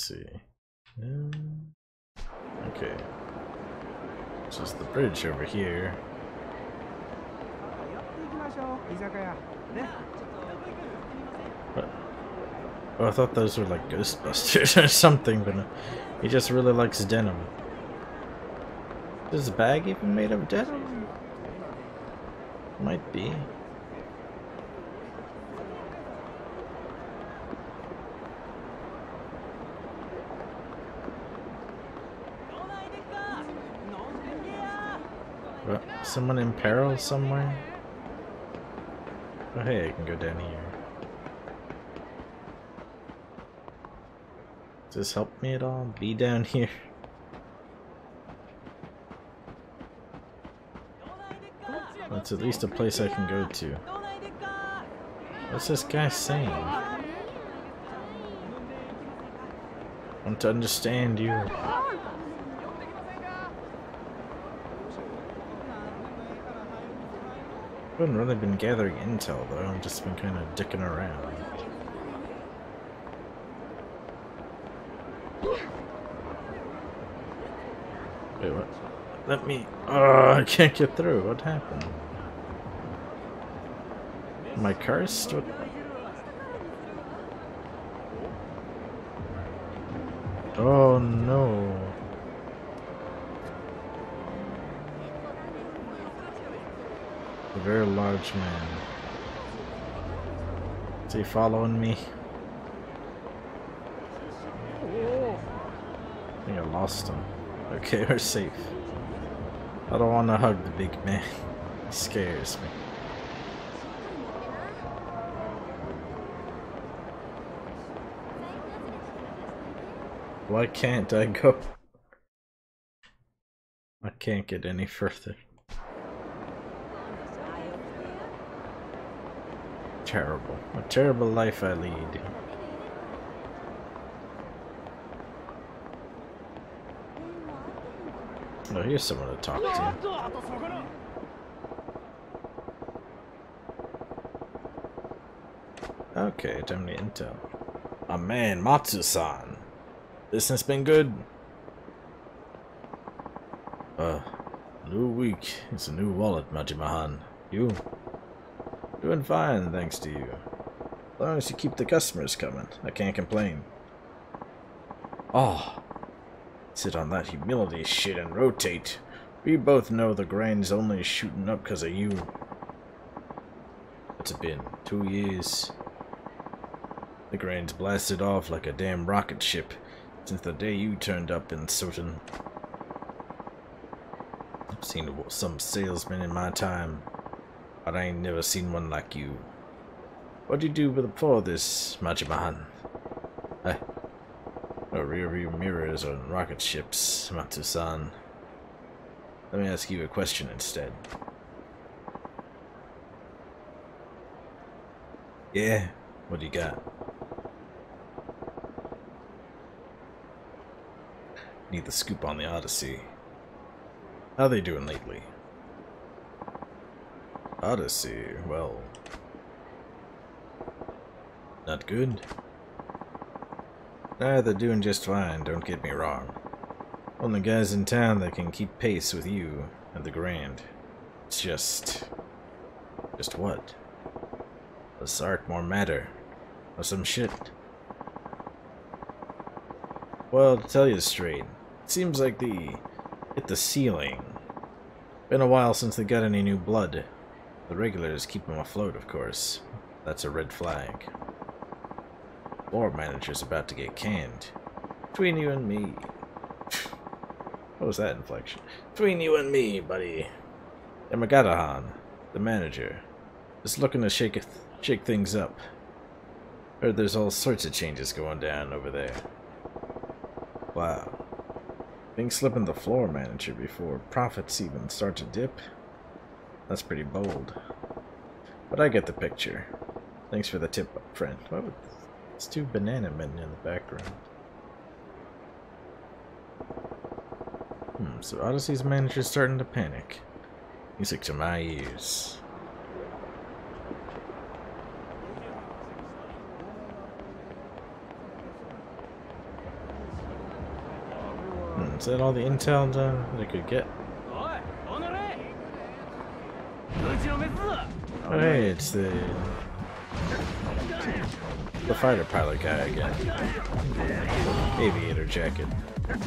see. Um, okay. This is the bridge over here. What? Oh, I thought those were like Ghostbusters or something, but no. He just really likes denim. Is this bag even made of denim? Might be. What? Someone in peril somewhere? Oh hey, I can go down here. Does this help me at all? Be down here. That's at least a place I can go to. What's this guy saying? I want to understand you. I haven't really been gathering intel though, I've just been kind of dicking around. Wait, what? Let me... Oh, I can't get through. What happened? Am I cursed? What? Oh no. A very large man. Is he following me? I think I lost him. Okay, we're safe. I don't want to hug the big man. He scares me. Why can't I go? I can't get any further. Terrible. What terrible life I lead. Oh, here's someone to talk to. Okay, time to intel. Oh man, Matsu-san. Business been good? Uh, new week. It's a new wallet, Majima-han. You? Doing fine, thanks to you. As long as you keep the customers coming, I can't complain. Oh. Sit on that humility shit and rotate. We both know the grind's only shooting up because of you. It's been two years. The grind's blasted off like a damn rocket ship since the day you turned up in Soten. I've seen some salesmen in my time, but I ain't never seen one like you. What'd you do before this, Majima-han? Eh? Rear view mirrors on rocket ships, Matsu-san. Let me ask you a question instead. Yeah, what do you got? Need the scoop on the Odyssey. How are they doing lately? Odyssey, well... not good? Ah, they're doing just fine, don't get me wrong. Only guys in town that can keep pace with you and the Grand. It's just... just what? Less art, more matter. Or some shit. Well, to tell you straight, it seems like they hit the ceiling. Been a while since they got any new blood. The regulars keep them afloat, of course. That's a red flag. Floor manager's about to get canned. Between you and me. What was that inflection? Between you and me, buddy. Yamagata-han, the manager, is looking to shake th shake things up. Heard there's all sorts of changes going down over there. Wow. Things slipping the floor manager before profits even start to dip. That's pretty bold. But I get the picture. Thanks for the tip, friend. What would It's two banana men in the background. Hmm, so Odyssey's manager's starting to panic. Music to my ears. Hmm, is that all the intel that I could get? Oh, hey, it's the... the fighter pilot guy again. Aviator jacket. Oh.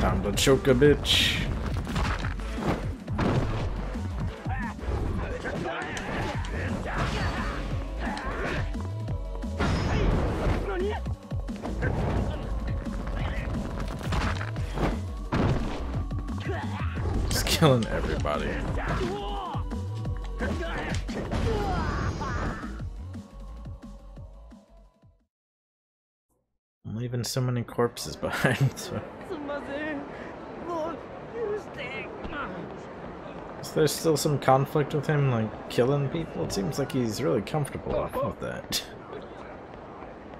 Time to choke a bitch. killing everybody. I'm leaving so many corpses behind. So. Is there still some conflict with him, like, killing people? It seems like he's really comfortable off of that.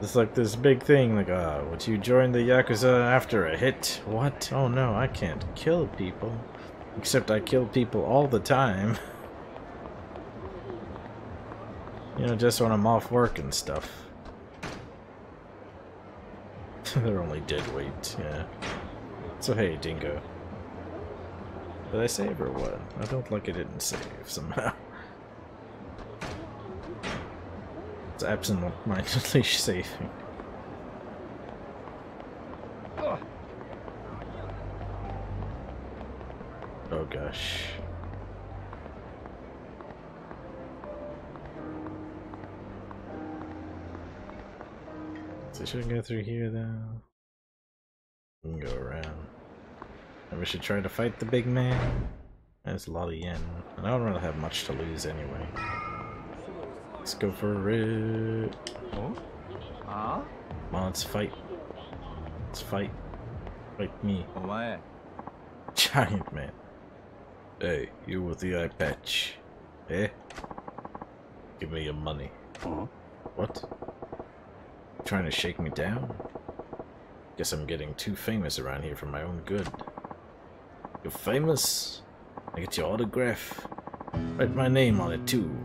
It's like this big thing, like, ah, uh, would you join the Yakuza after a hit? What? Oh no, I can't kill people. Except I kill people all the time. You know, just when I'm off work and stuff. They're only dead weight, yeah. So hey, Dingo. Did I save or what? I don't like I didn't save somehow. It's absent-mindedly saving. Oh gosh. So I shouldn't go through here though. We can go around. And we should try to fight the big man. That's a lot of yen. And I don't really have much to lose anyway. Let's go for it. Oh? Huh? Come on, let's fight. Let's fight. Fight me. Why? Giant man. Hey, you with the eye patch. Eh? Give me your money. Huh? What? You trying to shake me down? Guess I'm getting too famous around here for my own good. You're famous? I get your autograph. Write my name on it too.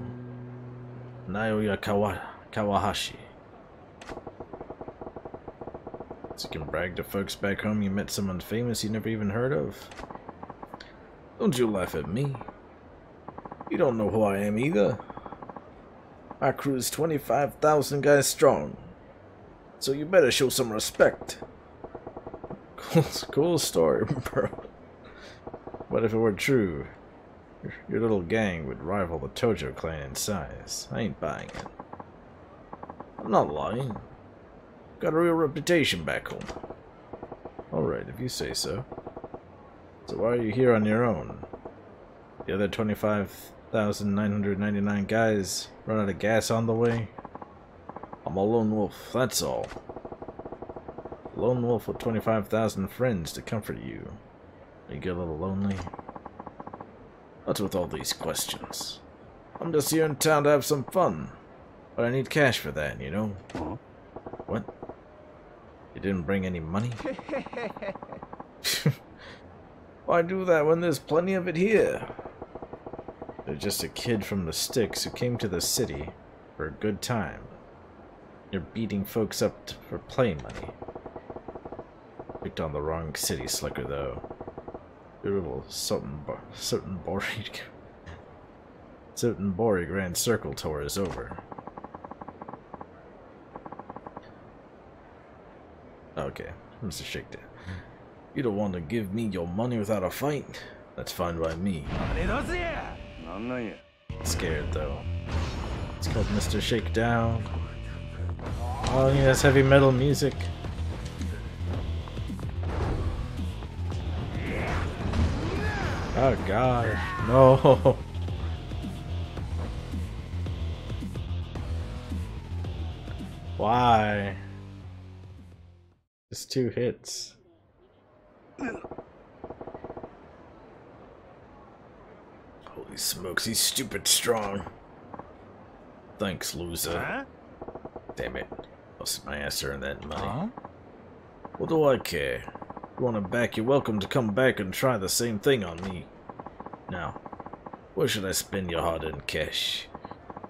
Naoya Kawa Kawahashi. So you can brag to folks back home you met someone famous you never even heard of. Don't you laugh at me. You don't know who I am either. My crew's twenty-five thousand guys strong. So you better show some respect. Cool, cool story, bro. What if it were true? Your little gang would rival the Tojo clan in size. I ain't buying it. I'm not lying. Got a real reputation back home. Alright, if you say so. So why are you here on your own? The other twenty-five thousand nine hundred ninety-nine guys run out of gas on the way? I'm a lone wolf, that's all. A lone wolf with twenty-five thousand friends to comfort you. You get a little lonely? What's with all these questions? I'm just here in town to have some fun. But I need cash for that, you know? Huh? What? You didn't bring any money? Why do that when there's plenty of it here? They're just a kid from the sticks who came to the city for a good time. You're beating folks up for play money. Picked on the wrong city slicker, though. Your little Sotenbori Sotenbori Grand Circle tour is over. Okay, Mister Shikta. You don't want to give me your money without a fight? That's fine by me. I'm scared though. It's called Mister Shakedown. Oh yeah, that's heavy metal music. Oh god, no! Why? Just two hits. Holy smokes, he's stupid strong. Thanks, loser. Huh? Damn it. Lost my ass earned that money. Huh? What do I care? You want it back, you're welcome to come back and try the same thing on me. Now, where should I spend your hard-earned cash?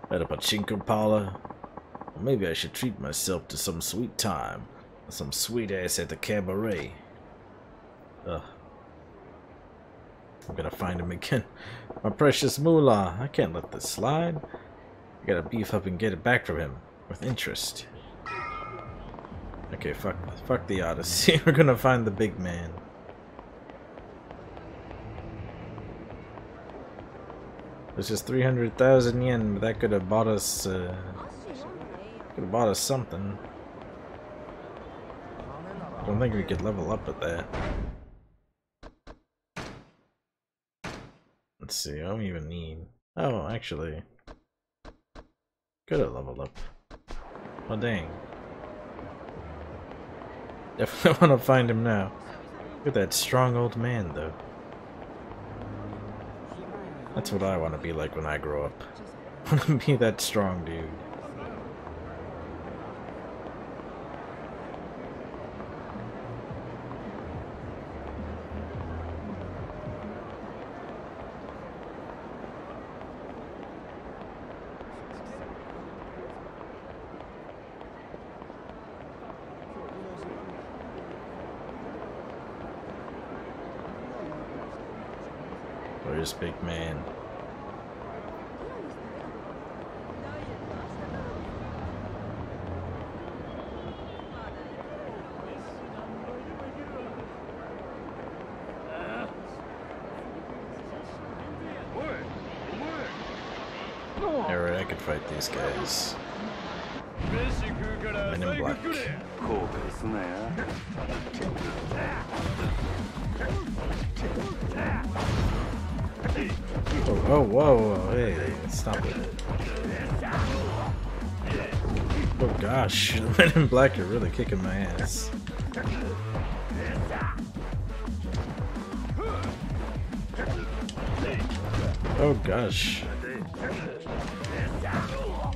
At a pachinko parlor? Or maybe I should treat myself to some sweet time, or some sweet ass at the cabaret. Ugh. I'm gonna find him again. My precious moolah, I can't let this slide. I gotta beef up and get it back from him, with interest. Okay, fuck, fuck the Odyssey. We're gonna find the big man. It's just three hundred thousand yen, but that could have bought us. Uh, could have bought us something. I don't think we could level up with that. Let's see, I don't even need... Oh, actually... Could have leveled up. Oh, dang. Definitely want to find him now. Look at that strong old man, though. That's what I want to be like when I grow up. I want to be that strong dude. Where's big man? Alright, I could fight these guys. Men in black. Oh, oh, whoa, whoa, hey, hey, stop it. Oh gosh, the men in black are really kicking my ass. Oh gosh.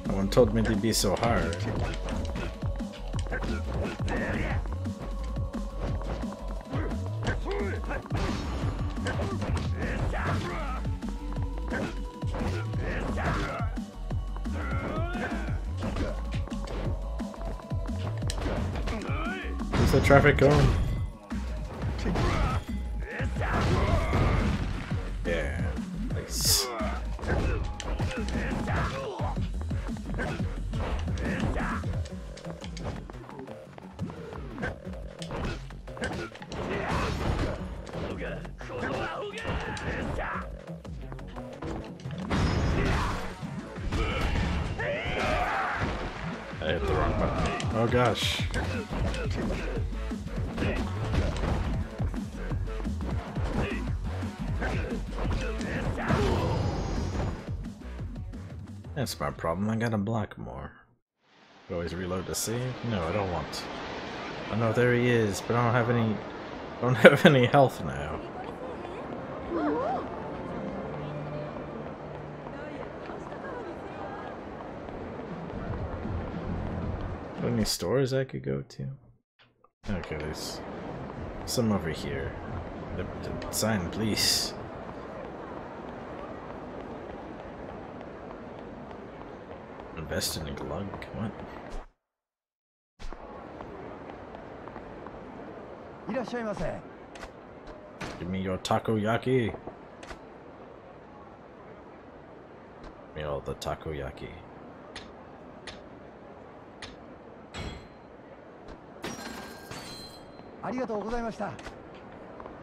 No one told me to be so hard. The traffic going? Yeah, nice. I hit the wrong button. Oh gosh. That's my problem, I gotta block more. Could always reload to save? No, I don't want to. Oh no, there he is, but I don't have any I don't have any health now. Are there any stores I could go to? Okay, there's some over here. The, the sign, please. Invest in a glug? What? Give me your takoyaki! Give me all the takoyaki.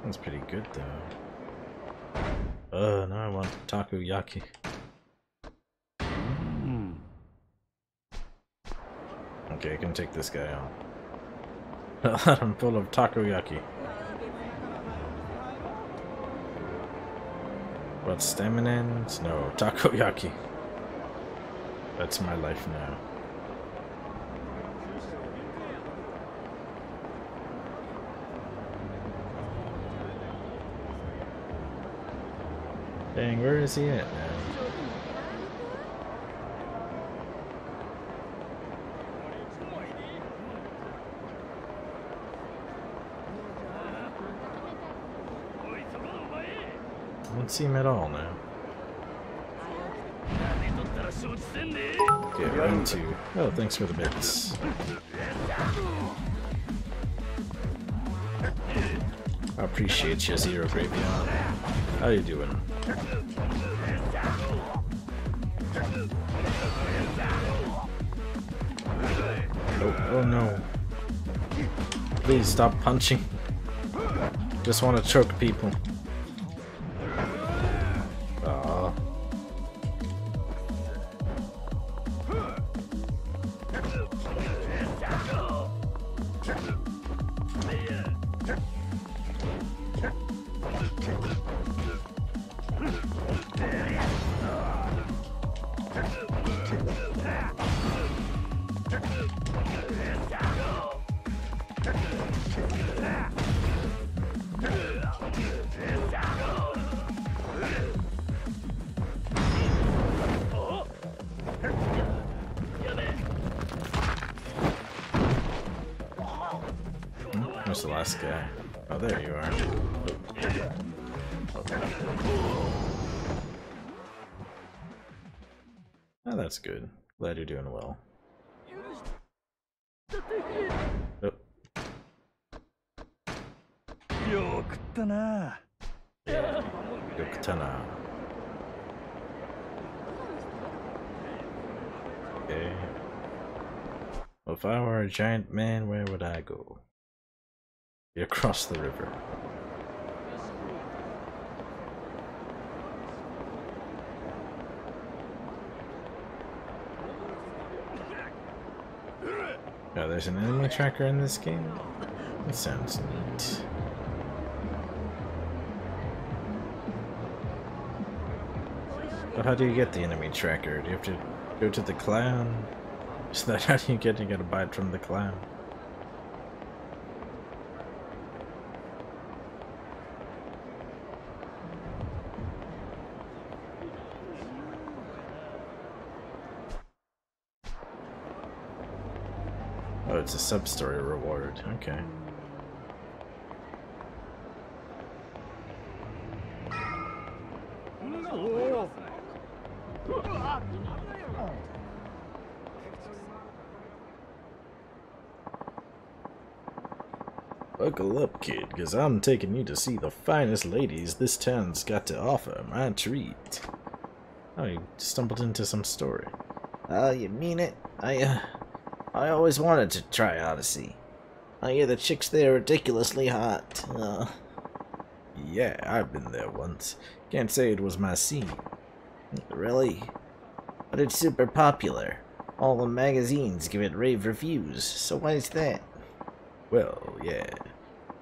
That's pretty good though. Uh, now I want takoyaki. Okay, I can take this guy on. I'm full of takoyaki. What, stamina? No, takoyaki. That's my life now. Dang, where is he at now? I don't see him at all now. Okay, round two. Oh, thanks for the bits. I appreciate you, Zero Gravion. How you doing? Oh, oh no. Please stop punching. Just want to choke people. Where's the last guy? Oh, there you are. Oh, that's good. Glad you're doing well. Oh. Yokutana. Yokutana. Okay. Well, if I were a giant man, where would I go? Be across the river. Oh, there's an enemy tracker in this game? That sounds neat. But how do you get the enemy tracker? Do you have to go to the clown? Is that how do you get to get a bite from the clown? Oh, it's a sub-story reward. Okay. Buckle up, kid, because I'm taking you to see the finest ladies this town's got to offer. My treat. Oh, you stumbled into some story. Oh, you mean it? I, uh... I always wanted to try Odyssey. I hear the chicks there are ridiculously hot. Uh, yeah, I've been there once. Can't say it was my scene. Really? But it's super popular. All the magazines give it rave reviews, so why is that? Well, yeah.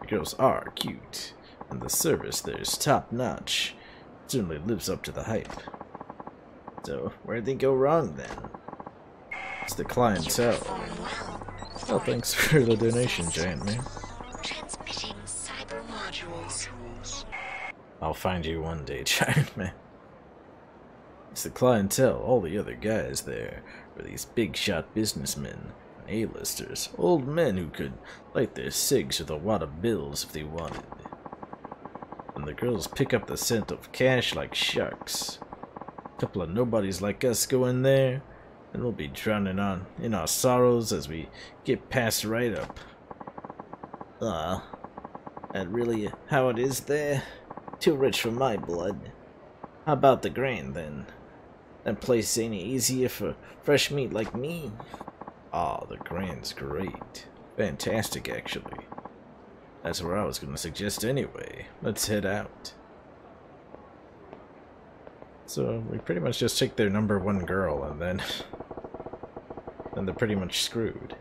The girls are cute, and the service there's top-notch. Certainly lives up to the hype. So, where'd they go wrong then? It's the clientele. Well, thanks for the donation, giant man. Transmitting cyber modules. I'll find you one day, giant man. It's the clientele. All the other guys there were these big-shot businessmen, A-listers, old men who could light their cigs with a wad of bills if they wanted. And the girls pick up the scent of cash like sharks. A couple of nobodies like us go in there, and we'll be drowning on in our sorrows as we get passed right up. Ah, uh, that really how it is there? Too rich for my blood. How about the Grand, then? That place ain't easier for fresh meat like me. Ah, the Grand's great. Fantastic, actually. That's where I was gonna suggest anyway. Let's head out. So we pretty much just take their number one girl, and then then they're pretty much screwed.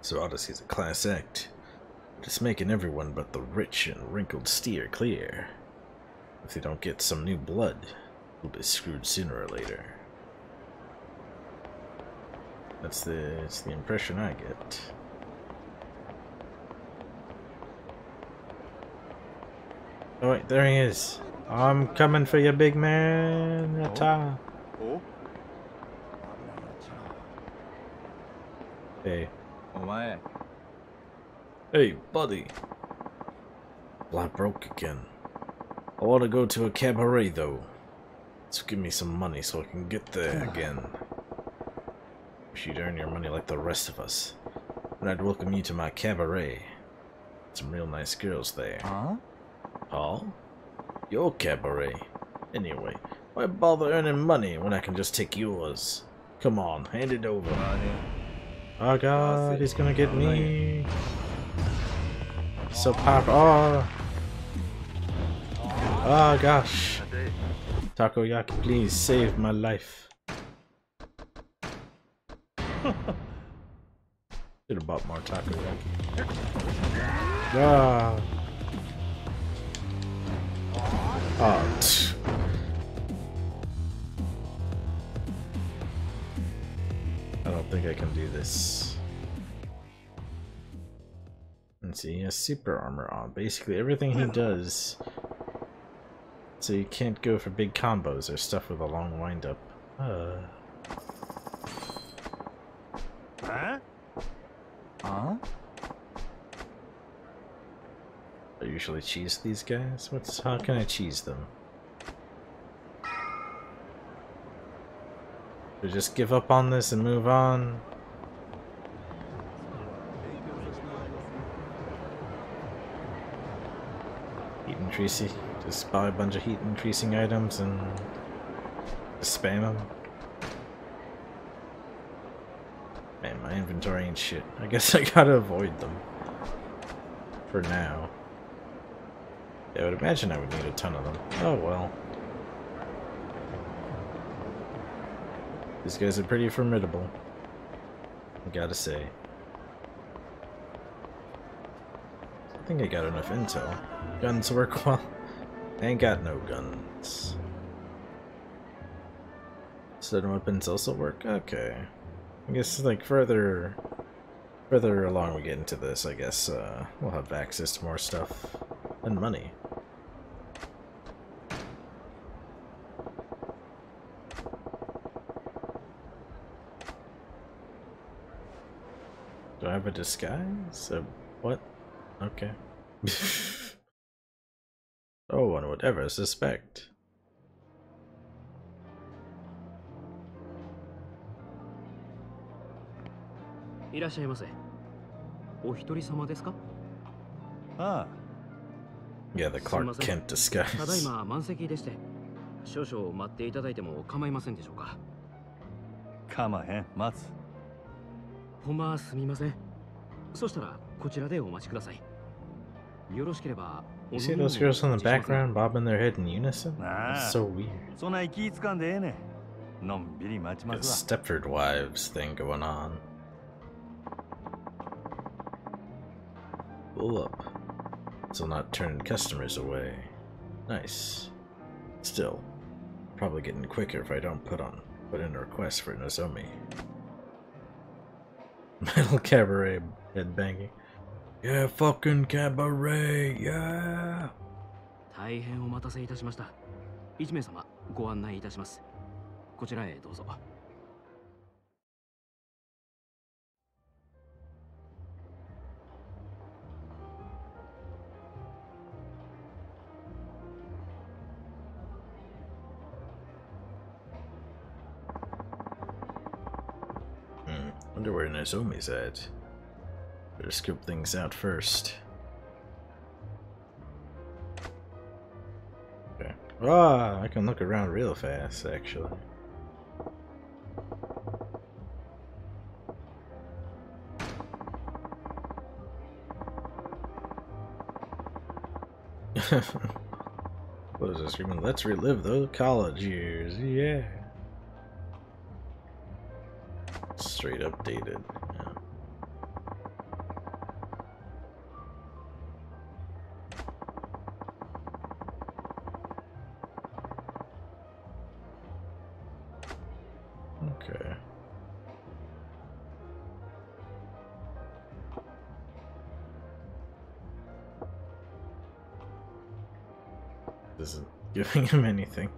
So Odyssey's a class act. It's making everyone but the rich and wrinkled steer clear. If they don't get some new blood, they'll be screwed sooner or later. That's the, that's the impression I get. Oh wait, there he is. I'm coming for you, big man. Atta. Oh. Hey. Hey, buddy. Well, I broke again. I want to go to a cabaret, though. So give me some money so I can get there again. Wish you'd earn your money like the rest of us. And I'd welcome you to my cabaret. Some real nice girls there. Huh? Oh? Your cabaret. Anyway, why bother earning money when I can just take yours? Come on, hand it over. Oh god, he's gonna get me. So pop. Oh. Oh gosh. Takoyaki, please save my life. Should have bought more takoyaki. Ah. Oh, don't think I can do this. Let's see, he has super armor on. Basically everything he does. So you can't go for big combos or stuff with a long windup. Uh. Huh? Huh? I usually cheese these guys. What's how can I cheese them? So just give up on this and move on. Heat increasing. Just buy a bunch of heat increasing items and just spam them. Man, my inventory ain't shit. I guess I gotta avoid them for now. I would imagine I would need a ton of them. Oh well. These guys are pretty formidable, I gotta say. I think I got enough intel. Guns work well. I ain't got no guns. Certain weapons also work? Okay. I guess like further further along we get into this, I guess uh, we'll have access to more stuff and money. Do I have a disguise? A what? Okay. Oh, one would ever suspect. Ah. Yeah, the Clark Kent disguise. You see those girls in the background bobbing their head in unison? That's so weird. The Stepford Wives thing going on. Pull up. Still not turning customers away. Nice. Still, probably getting quicker if I don't put on put in a request for Nozomi. Metal cabaret headbanging. Yeah, fucking cabaret, yeah. Wonder where Nozomi's at. Better scoop things out first. Okay. Ah, I can look around real fast, actually. What is this screaming? Let's relive those college years, yeah. Straight updated. Yeah. Okay. This isn't giving him anything.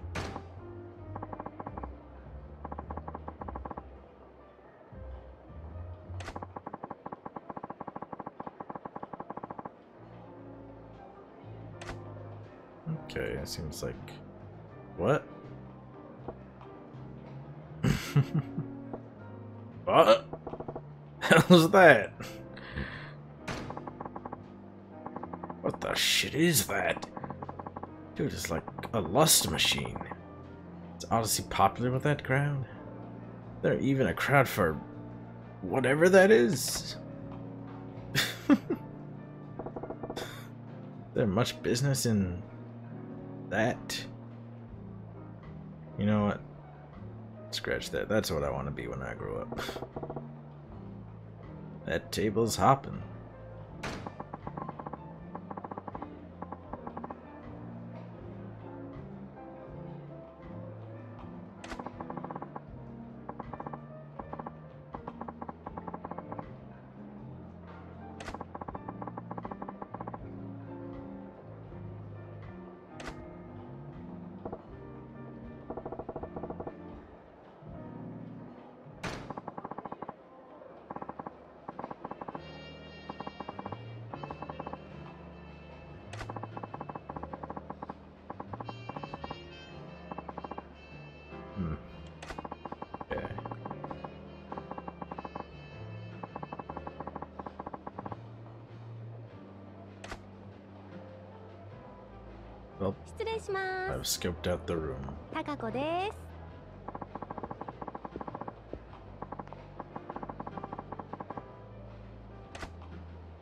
Seems like what? What? How's that? What the shit is that? Dude, it's like a lust machine. Is Odyssey popular with that crowd? Is there even a crowd for whatever that is? Is there much business in that? You know what? Scratch that. That's what I want to be when I grow up. That table's hopping. Well, I've scoped out the room.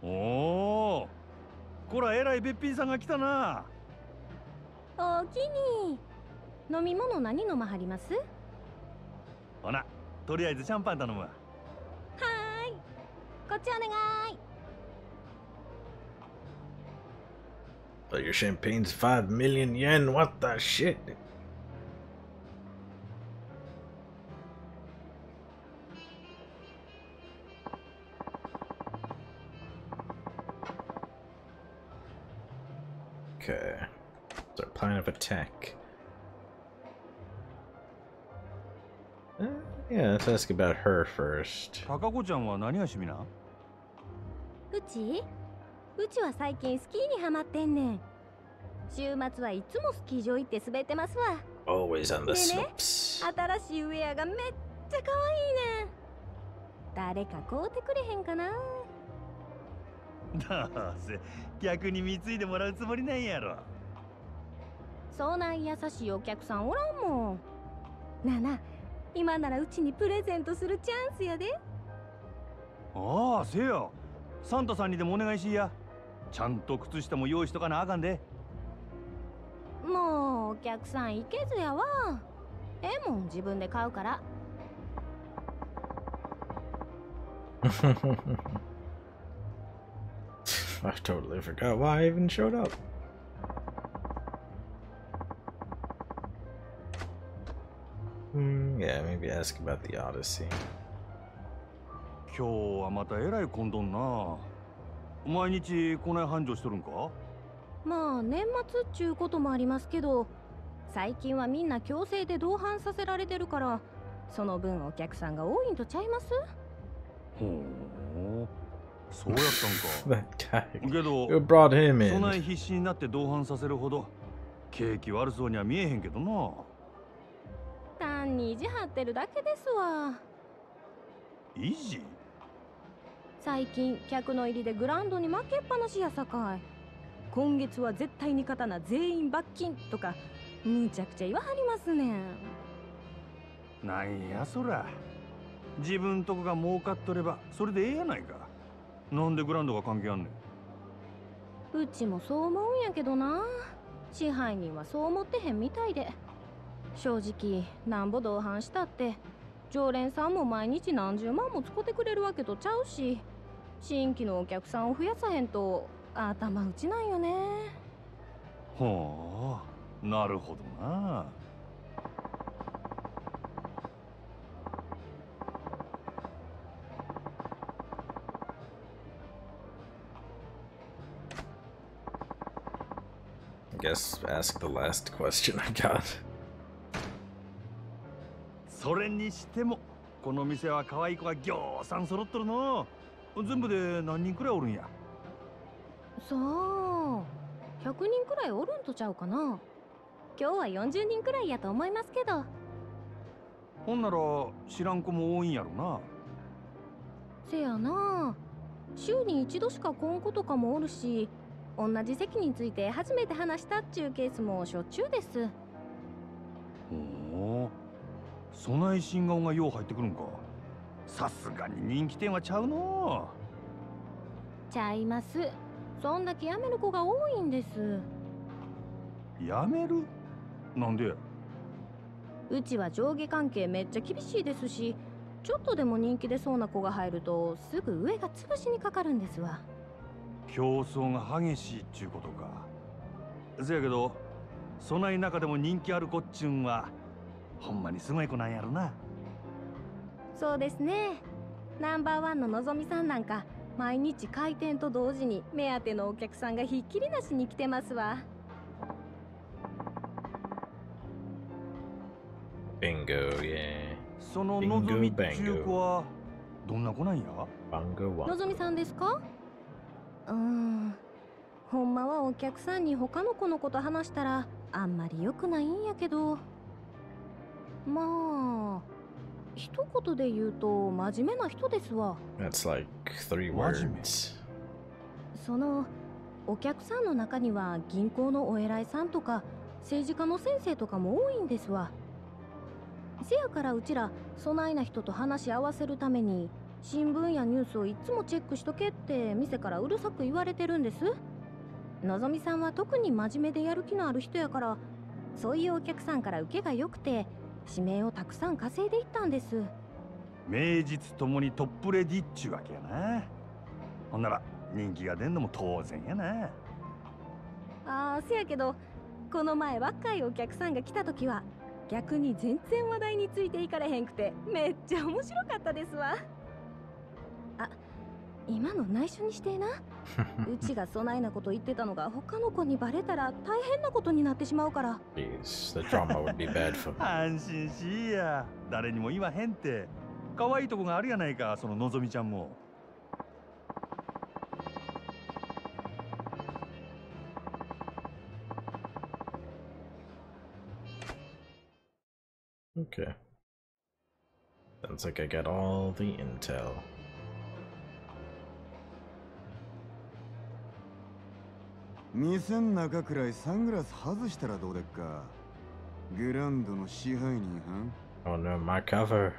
Oh, but your champagne's five million yen. What the shit? Okay. It's our plan of attack. Uh, yeah, let's ask about her first. Takako-chan, what are you doing? Uchi? Uchi is lately skiing. Always on the slopes. I totally forgot why I even showed up. Hmm, yeah, maybe ask about the Odyssey. That guy. Who brought him in? Easy? 最近客の入りでグランドに負けっぱなしやさかい。今月は絶対に勝たな全員罰金とかむちゃくちゃ言わはりますねん。なんやそら。自分とこが儲かっとればそれでええやないか。なんでグランドが関係あんねん。うちもそう思うんやけどな。支配人はそう思ってへんみたいで。正直なんぼ同伴したって常連さんも毎日何十万も使ってくれるわけとちゃうし。新規のお客さんを増やさへんと頭打ちなんよね。はあ、なるほどな。I guess ask the last question I got. それにしてもこの店は可愛い子がぎょうさん揃っとるの。 全部で何人くらいおるんや。そう、ひゃくにんくらいおるんとちゃうかな。今日はよんじゅうにんくらいやと思いますけど。ほんなら知らん子も多いんやろな。せやな。週に一度しか来ん子とかもおるし、同じ席について初めて話したっちゅうケースもしょっちゅうです。おお、そない新顔がよう入ってくるんか。 さすがに人気店はちゃうの。ちゃいます。そんだけ辞める子が多いんです。辞める？なんで？うちは上下関係めっちゃ厳しいですし、ちょっとでも人気出そうな子が入るとすぐ上が潰しにかかるんですわ。競争が激しいっちゅうことか。せやけど、そない中でも人気ある子っちゅうんはほんまにすごい子なんやろな。 そうですね。ナンバーワンののぞみさんなんか毎日開店と同時に目当てのお客さんがひっきりなしに来てますわ。ビンゴ、イエー。そののぞみっていう子はどんな子なんや？のぞみさんですか？うーん、ほんまはお客さんに他の子のこと話したらあんまり良くないんやけど、まあ 一言で言うと真面目な人ですわ。That's like three words. そのお客さんの中には銀行のお偉いさんとか政治家の先生とかも多いんですわ。せやからうちらそないな人と話し合わせるために新聞やニュースをいつもチェックしとけって店からうるさく言われてるんです。のぞみさんは特に真面目でやる気のある人やからそういうお客さんから受けが良くて指名をたくさん稼いでいったんです。名実ともにトップレディっちゅうわけやな。ほんなら人気が出んのも当然やな。ああ、せやけどこの前若いお客さんが来た時は逆に全然話題についていかれへんくてめっちゃ面白かったですわ。あ、今の内緒にしてな。うちがそないなこと言ってたのが他の子にバレたら大変なことになってしまうから。安心しいや、誰にも言わへんって。可愛いとこがあるやないか、そののぞみちゃんも。Okay. Sounds like I got all the intel. two thousandくらいサングラス外したらどうでっか。グランドの支配人はん。Oh no, my cover.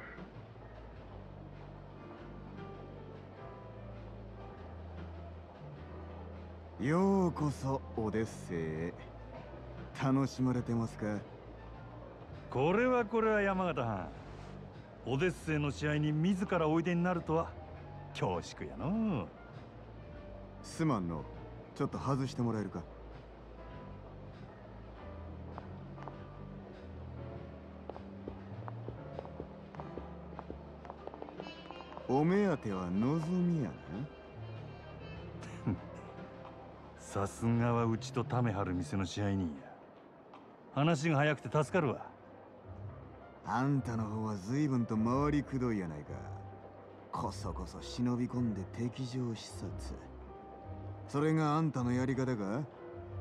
ようこそオデッセイへ。楽しまれてますか？これはこれは山形藩。オデッセイの試合に自らおいでになるとは恐縮やの。すまんの。ちょっと外してもらえるか。お目当てはのぞみやな。さすがはうちとためはる店の支配人や。話が早くて助かるわ。あんたの方は随分と回りくどいやないか。こそこそ忍び込んで敵情視察。それがあんたのやり方か？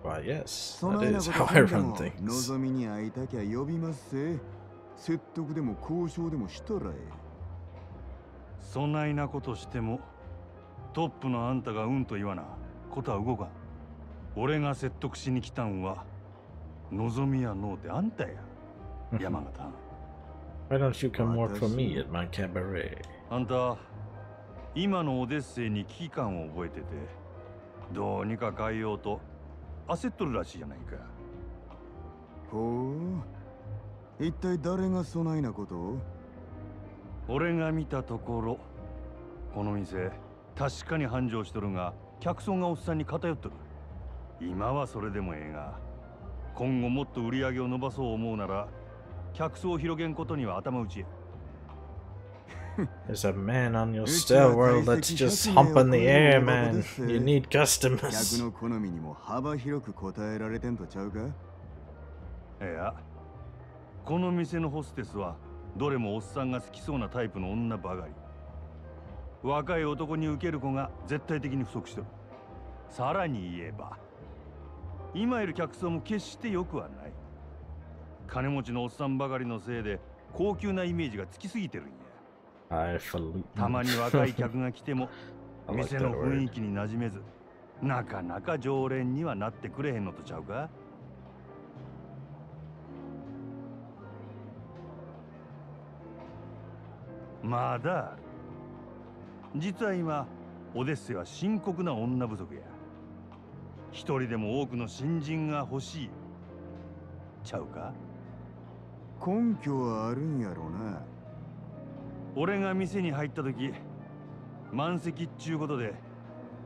Why, yes. That is how I run things. のぞみに会いたきゃ呼びますせ。説得でも交渉でもしたらええ。そないなことしても、トップのあんたがうんと言わな、ことは動かん。俺が説得しに来たんは、のぞみやのうであんたや。山形。Why don't you come work for me at my cabaret? あんた、今のオデッセイに危機感を覚えてて、どうにか変えようと焦っとるらしいじゃないか。ほう、一体誰がそないなことを？俺が見たところ、この店確かに繁盛しとるが客層がおっさんに偏っとる。今はそれでもええが、今後もっと売り上げを伸ばそう思うなら客層を広げんことには頭打ちや。There's a man on your stair world that's just humping the air, man. You need customers. Yeah. この店のホステスはどれもおっさんが好きそうなタイプの女ばかり。若い男に受ける子が絶対的に不足してる。さらに言えば、今いる客層も決して良くはない。金持ちのおっさんばかりのせいで高級なイメージがつきすぎてるんや。たまに若い客が来ても店の雰囲気に馴染めず、なかなか常連にはなってくれへんのとちゃうか。まだある。実は今オデッセイは深刻な女不足や。一人でも多くの新人が欲しいちゃうか。根拠はあるんやろな。俺が店に入った時、満席っちゅうことで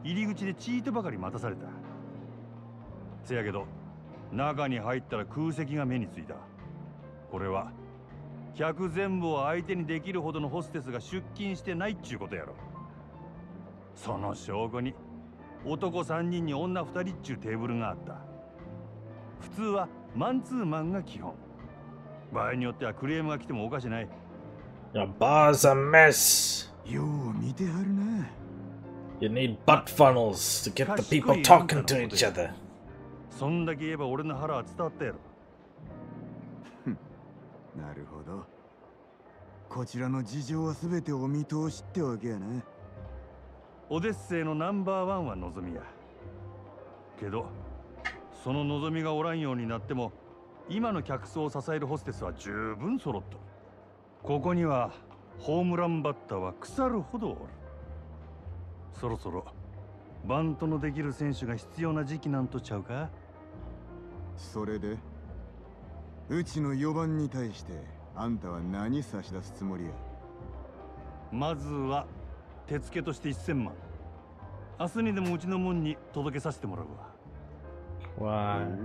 入り口でチートばかり待たされた。せやけど中に入ったら空席が目についた。これは客全部を相手にできるほどのホステスが出勤してないっちゅうことやろ。その証拠に男さんにんに女ふたりっちゅうテーブルがあった。普通はマンツーマンが基本。場合によってはクレームが来てもおかしない。Your bar's a mess. You need butt funnels to get the people talking to each other. そんだけ言えば俺の腹は伝わったやろ。なるほど。こちらの事情は全てお見通しってわけやな。オデッセイのナンバーワンはのぞみや。けど、その望みがおらんようになっても、今の客層を支えるホステスは十分揃っとる。ここにはホームランバッターは腐るほどおる。そろそろバントのできる選手が必要な時期なんとちゃうか？それで、うちのよばんに対してあんたは何差し出すつもりや？まずは手付けとしていっせんまん。明日にでもうちの門に届けさせてもらうわ。わー。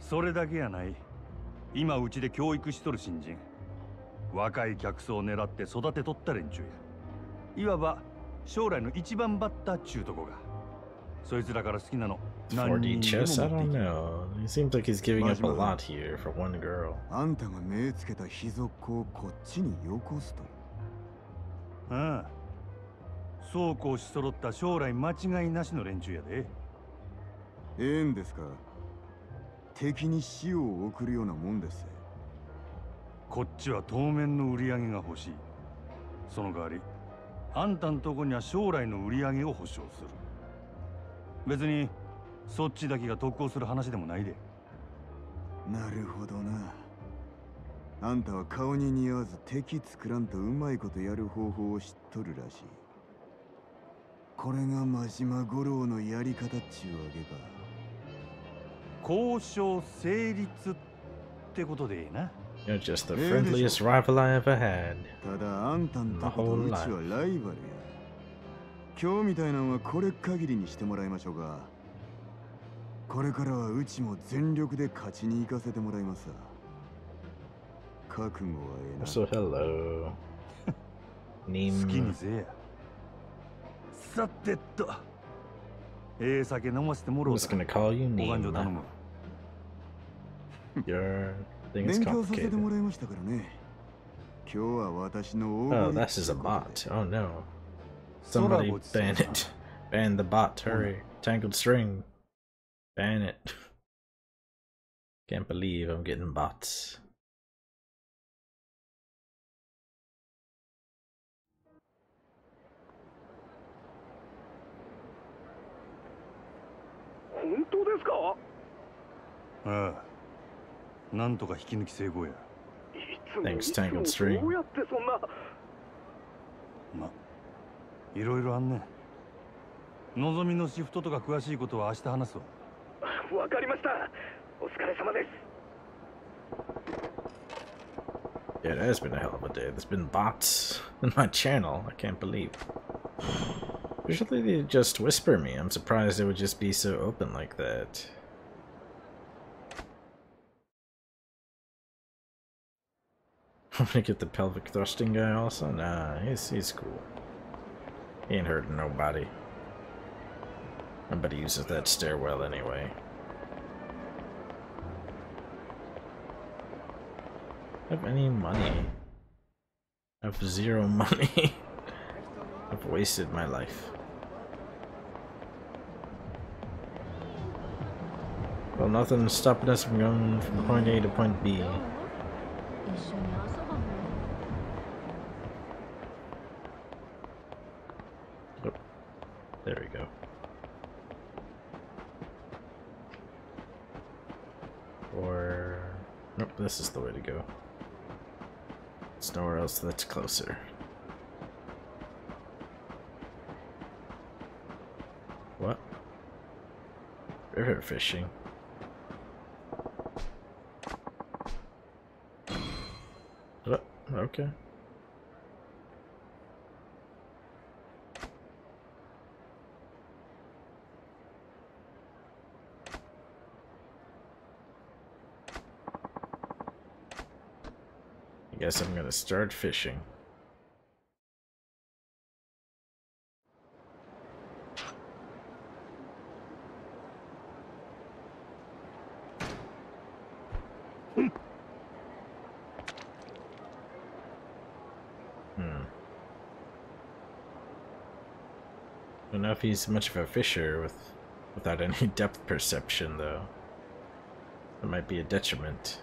それだけやない。今うちで教育しとる新人、若い客層を狙って育てとった連中や。いわば将来の一番バッターっちゅうとこが。そいつらから好きなの何人でも持っていけ。It seems like he's giving up a lot here for one girl. あんたが目つけた秘蔵庫をこっちによこすと。ああ、そうこうし揃った将来間違いなしの連中やで。ええんですか？敵に塩を送るようなもんです。こっちは当面の売り上げが欲しい。その代わり、あんたんとこには将来の売り上げを保証する。別にそっちだけが得をする話でもないで。なるほどな。あんたは顔に似合わず敵作らんとうまいことやる方法を知っとるらしい。これが真島五郎のやり方っちゅうわけか。交渉成立ってことでいいな。You're just the friendliest rival I ever had. ただあんたんとこのうちはライバルや。今日みたいなのはこれ限りにしてもらいましょうか。これからはうちも全力で勝ちに行かせてもらいます。覚悟はええな。So hello. 好きにせや。さてと、ええ酒飲ませてもらおう。I'm just gonna call you Nima. Your thing is complicated.勉強させてもらいましたからね。今日は私の。Oh, this is a bot. Oh no. Somebody ban it. Ban the bot. Hurry. Tangled string.Ban it. Can't believe I'm getting bots. Honto desu ka? Ah. Nantoka hikinuki seigou ya. Thanks, Tangled String. Ma, iroiro an ne. Nozomi no shifuto toka kuwashii koto wa ashita hanasu wa.わかりました。お疲れ様です。Yeah, that has been a hell of a day. There's been bots in my channel. I can't believe. Usually they just whisper me. I'm surprised it would just be so open like that. I'm gonna get the pelvic thrusting guy also. Nah, he's he's cool. He ain't hurting nobody. Nobody uses that stairwell anyway. I have any money. I have zero money. I've wasted my life. Well, nothing's stopping us from going from point A to point B. Oh, there we go. Or nope, this is the way to go. It's nowhere else that's closer. What? River fishing. Oh, okay. Guess I'm gonna start fishing. Hmm. I don't know if he's much of a fisher with without any depth perception though. That might be a detriment.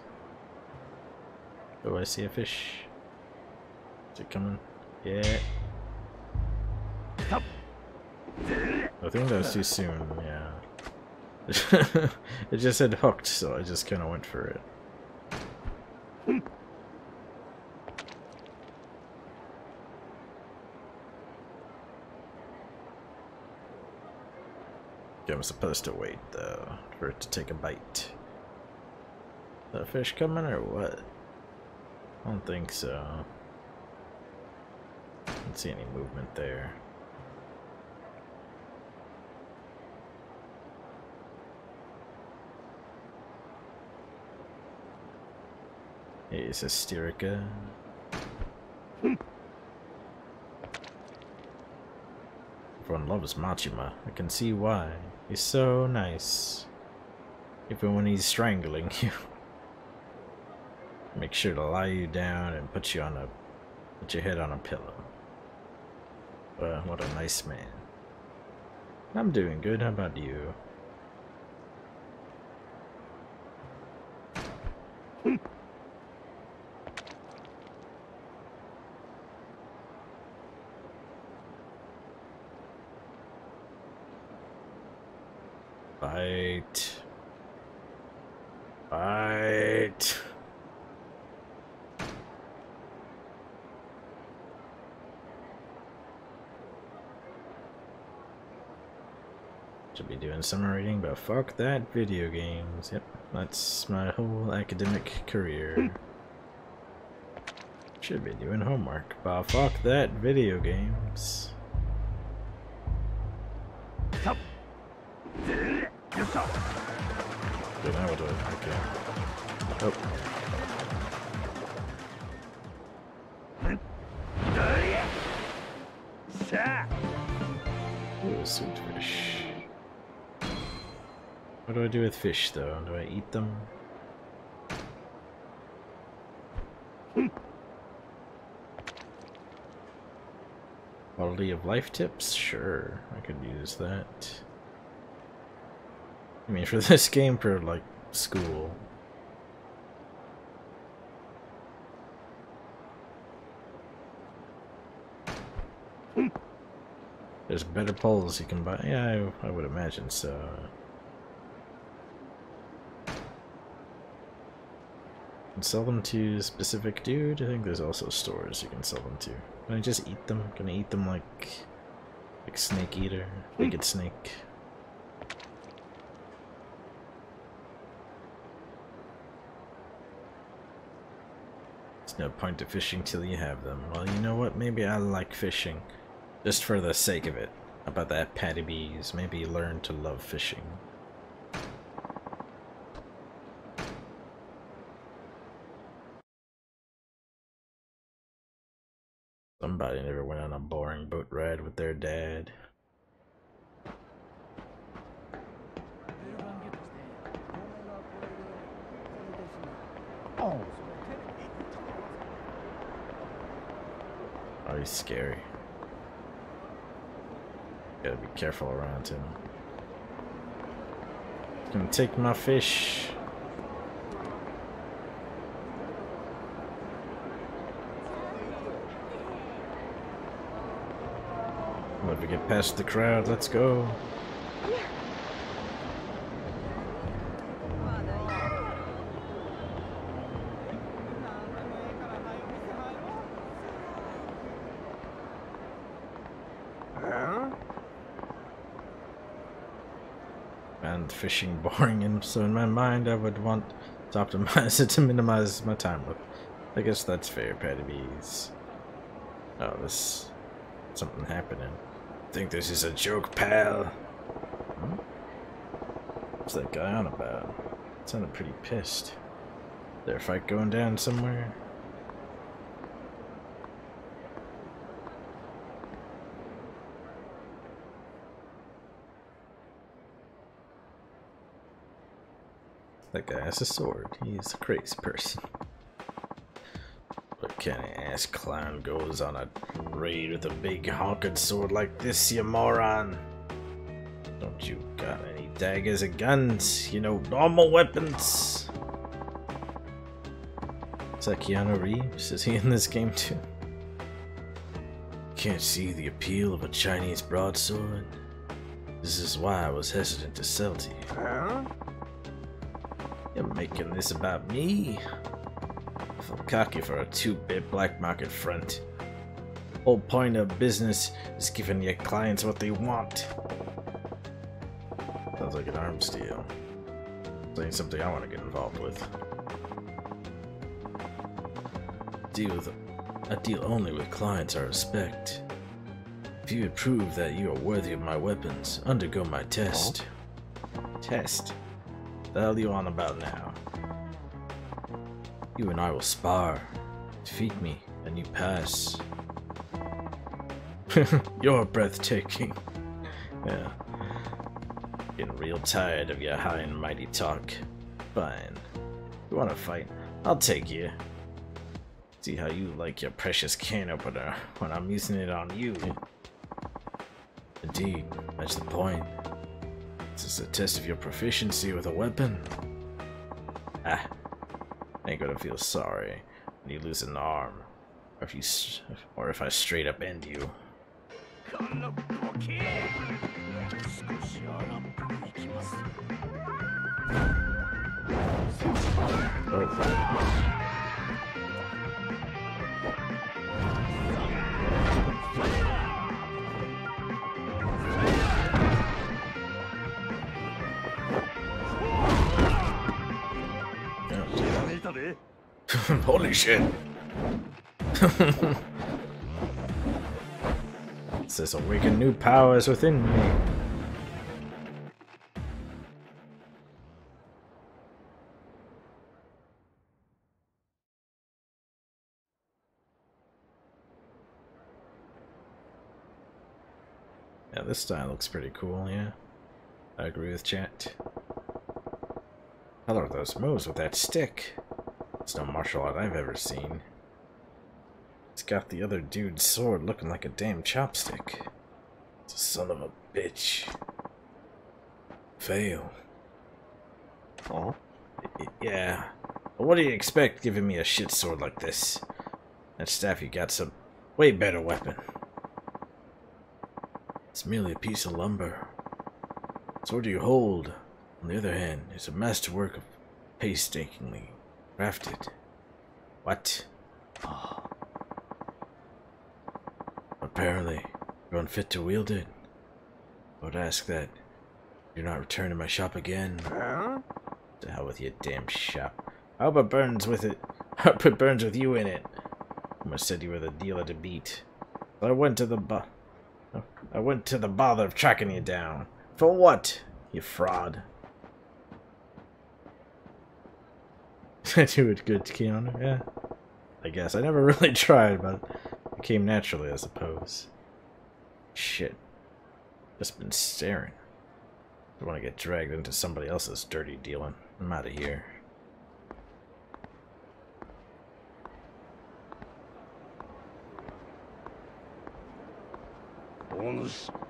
Oh, I see a fish. Is it coming? Yeah. I think that was too soon, yeah. It just said hooked, so I just kind of went for it. I'm supposed to wait though for it to take a bite. Is that fish coming or what? I don't think so. I don't see any movement there. Hey, it's Hysterica. Everyone loves Majima. I can see why. He's so nice. Even when he's strangling you. Make sure to lie you down and put you on a put your head on a pillow. Well, what a nice man. I'm doing good, how about you? Fight. Fight. Should be doing summer reading, but fuck that, video games. Yep, that's my whole academic career. Should be doing homework, but fuck that, video games. Now we'll do it. Okay. Oh. Ooh, sweet fish. What do I do with fish, though? Do I eat them? Quality of life tips? Sure, I could use that. I mean, for this game, for, like, school. There's better poles you can buy. Yeah, I, I would imagine so. And sell them to a specific dude. I think there's also stores you can sell them to. Can I just eat them? Can I eat them like... like Snake Eater? Naked Snake? No point to fishing till you have them. Well, you know what? Maybe I like fishing. Just for the sake of it. How about that, Patty Bees? Maybe learn to love fishing. Somebody never went on a boring boat ride with their dad. Oh. Oh, he's scary. Gotta be careful around him. He's gonna take my fish. Let me get past the crowd. Let's go. Fishing boring him, so in my mind I would want to optimize it to minimize my time with. I guess that's fair, Patty Bees. Oh, there's something happening. I think this is a joke, pal. Hmm? What's that guy on about? It sounded pretty pissed. Is there a fight going down somewhere? That guy has a sword. He's a crazy person. What kind of ass clown goes on a raid with a big honking sword like this, you moron? Don't you got any daggers and guns? You know, normal weapons. Is that Keanu Reeves? Is he in this game too? Can't see the appeal of a Chinese broadsword. This is why I was hesitant to sell to you. Huh? You're making this about me? I felt cocky for a two-bit black market front. The whole point of business is giving your clients what they want. Sounds like an arms deal. It's something I want to get involved with. Deal with I deal only with clients I respect. If you would prove that you are worthy of my weapons, undergo my test. Oh. Test? What the hell are you on about now? You and I will spar. Defeat me, and you pass. You're breathtaking. Yeah. Getting real tired of your high and mighty talk. Fine. You want to fight? I'll take you. See how you like your precious can opener when I'm using it on you. Indeed, that's the point. This is a test of your proficiency with a weapon. Ah, ain't gonna feel sorry when you lose an arm, or if you, or if I straight up end you. Oh. Holy shit! It says awaken new powers within me. Yeah, this style looks pretty cool, yeah. I agree with chat. How are those moves with that stick? It's no martial art I've ever seen. It's got the other dude's sword looking like a damn chopstick. It's a son of a bitch. Fail. Oh? Yeah. But what do you expect giving me a shit sword like this? That staff you got some way better weapon. It's merely a piece of lumber. The sword you hold, on the other hand, is a masterwork of painstakingly crafted. What? Oh. Apparently, you're unfit to wield it. I would ask that you're not returning to my shop again. Huh? To hell with your damn shop. I hope it burns with it. I hope it burns with you in it. I must said you were the dealer to beat. But I went to the bo I went to the bother of tracking you down. For what, you fraud? Do it good, Keanu, yeah. I guess. I never really tried, but it came naturally, I suppose. Shit. Just been staring. I don't want to get dragged into somebody else's dirty dealing. I'm out of here.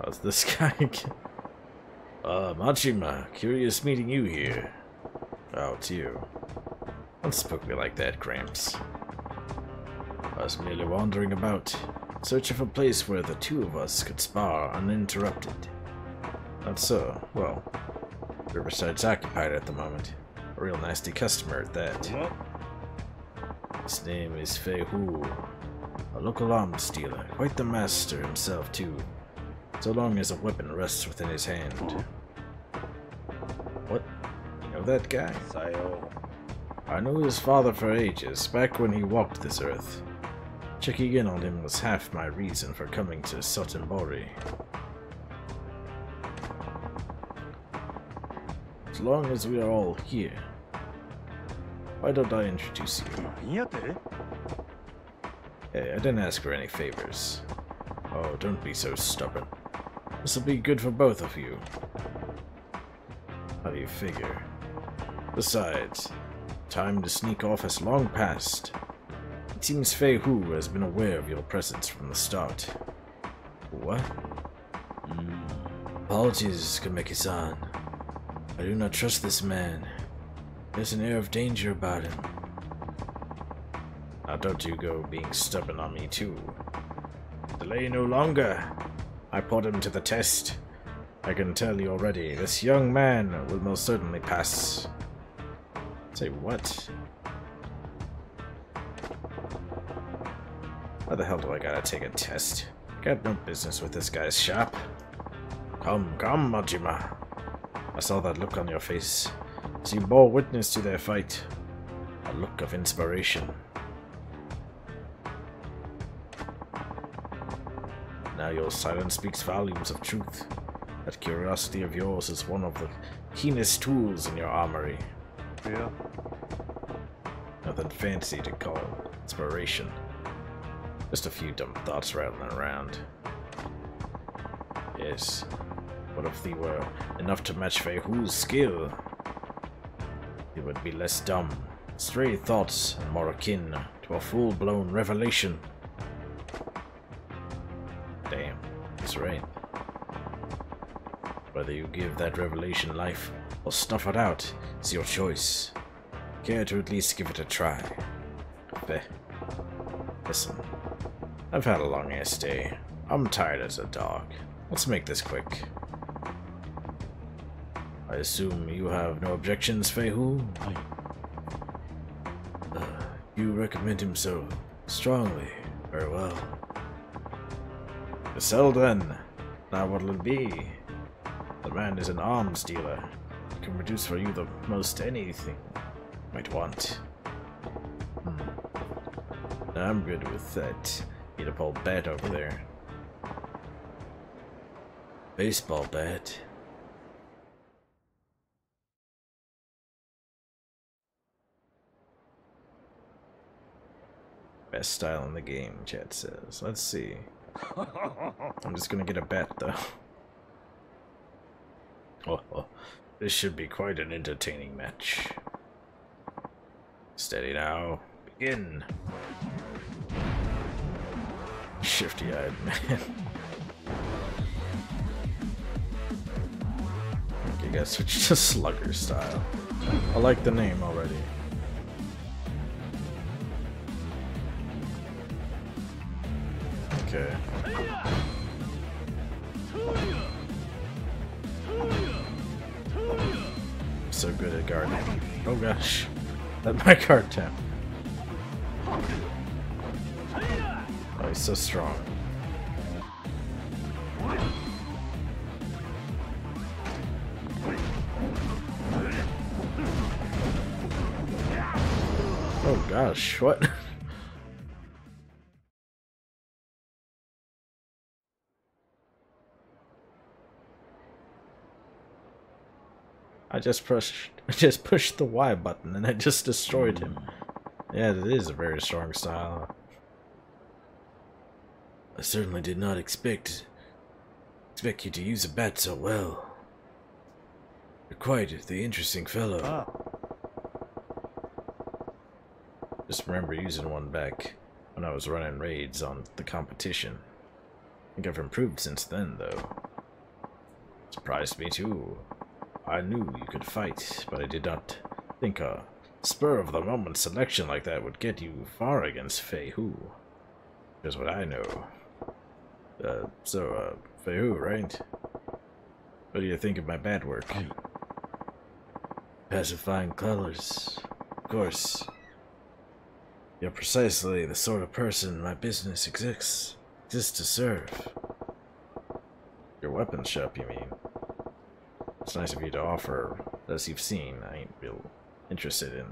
How's this guy again? Uh, Majima, curious meeting you here. Oh, it's you. Don't spook me like that, Gramps. I was merely wandering about, searching for a place where the two of us could spar uninterrupted. Not so. Well, Riverside's occupied at the moment. A real nasty customer at that. What? His name is Fei Hu, a local arms dealer. Quite the master himself, too. So long as a weapon rests within his hand. What? You know that guy? Sayo. I knew his father for ages, back when he walked this earth. Checking in on him was half my reason for coming to Sotenbori. As long as we are all here, why don't I introduce you? Hey, I didn't ask for any favors. Oh, don't be so stubborn. This'll be good for both of you. How do you figure? Besides, time to sneak off has long passed. It seems Fei Hu has been aware of your presence from the start. What? Mm. Apologies, Komaki-san. I do not trust this man. There's an air of danger about him. Now don't you go being stubborn on me too. Delay no longer. I put him to the test. I can tell you already, this young man will most certainly pass. Say what? Why the hell do I gotta take a test? I got no business with this guy's shop. Come, come, Majima. I saw that look on your face as you bore witness to their fight. A look of inspiration. Now your silence speaks volumes of truth. That curiosity of yours is one of the keenest tools in your armory. Yeah. Nothing fancy to call inspiration. Just a few dumb thoughts rattling around. Yes. What if they were enough to match Fei Hu's skill? It would be less dumb. Stray thoughts and more akin to a full-blown revelation. Damn, that's right. Whether you give that revelation life or snuff it out is your choice. Care to at least give it a try? Beh. Listen. I've had a long ass day. I'm tired as a dog. Let's make this quick. I assume you have no objections, Fei Hu? Uh, you recommend him so strongly. Very well. Sell then. Now what'll it be? The man is an arms dealer. He can produce for you the most anything you might want. Hmm. I'm good with that. Eat up old bat over there. Baseball bat. Best style in the game, chat says. Let's see. I'm just gonna get a bat though. Oh, oh. This should be quite an entertaining match. Steady now. Begin. Shifty-eyed man. Okay, gotta switch to slugger style. I like the name already. Okay. I'm so good at guarding. Oh gosh. Let my guard tap. Oh, he's so strong. Oh gosh, what? I just pushed I just pushed the Y button and I just destroyed him. Yeah, it is a very strong style. I certainly did not expect expect you to use a bat so well. You're quite the interesting fellow. Ah. Just remember using one back when I was running raids on the competition. I think I've improved since then though. Surprised me too. I knew you could fight, but I did not think a spur-of-the-moment selection like that would get you far against Fei Hu. Here's what I know. Uh, so, uh, Fei Hu, right? What do you think of my bad work? Pacifying colors. Of course. You're precisely the sort of person my business exists, exists to serve. Your weapon shop, you mean? It's nice of you to offer. As you've seen, I ain't real interested in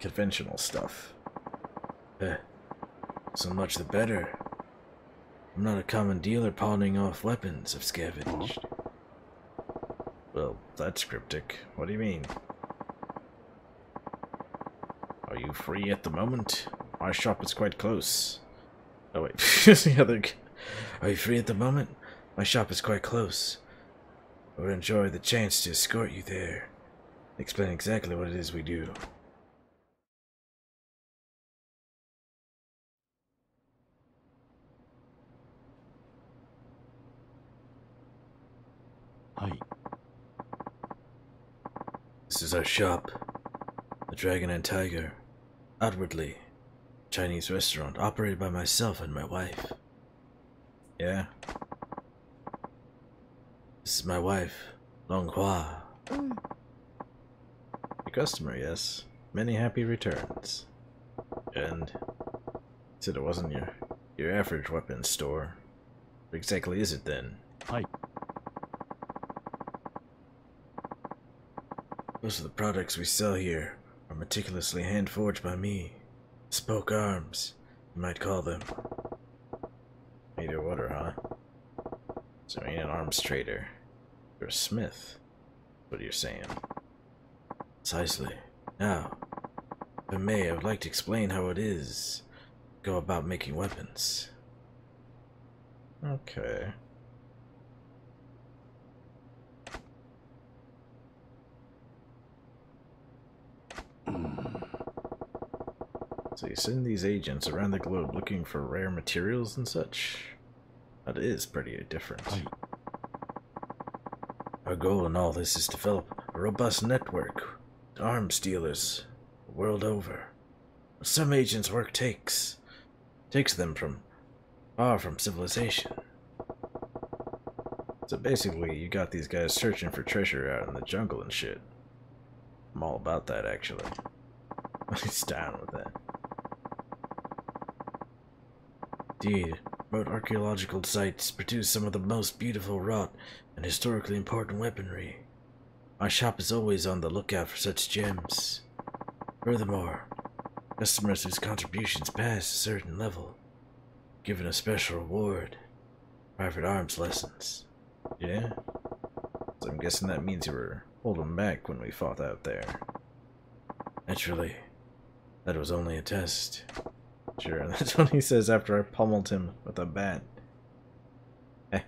conventional stuff. Eh, so much the better. I'm not a common dealer pawning off weapons I've scavenged. Well, that's cryptic. What do you mean? Are you free at the moment? My shop is quite close. Oh wait, the other. Are you free at the moment? My shop is quite close. I would enjoy the chance to escort you there. Explain exactly what it is we do. Hi. This is our shop. The Dragon and Tiger. Outwardly, Chinese restaurant operated by myself and my wife. Yeah? This is my wife, Long Hua. Mm. A customer, yes. Many happy returns. And said it wasn't your your average weapons store. What exactly is it then? Hi. Most of the products we sell here are meticulously hand-forged by me. Spoke arms, you might call them. Either what or huh? So you ain't an arms trader. You're a smith. What are you saying? Precisely. Now, if I may, I would like to explain how it is to go about making weapons. Okay. So you send these agents around the globe looking for rare materials and such? That is pretty different. Our goal in all this is to develop a robust network with arms dealers the world over. Some agents' work takes takes them from far from civilization. So basically, you got these guys searching for treasure out in the jungle and shit. I'm all about that, actually. It's down with that. Indeed, remote archaeological sites produce some of the most beautiful wrought and historically important weaponry. My shop is always on the lookout for such gems. Furthermore, customers whose contributions pass a certain level are given a special reward: private arms lessons. Yeah? So I'm guessing that means you were holding back when we fought out there. Naturally, that was only a test. Sure, that's what he says after I pummeled him with a bat. Eh,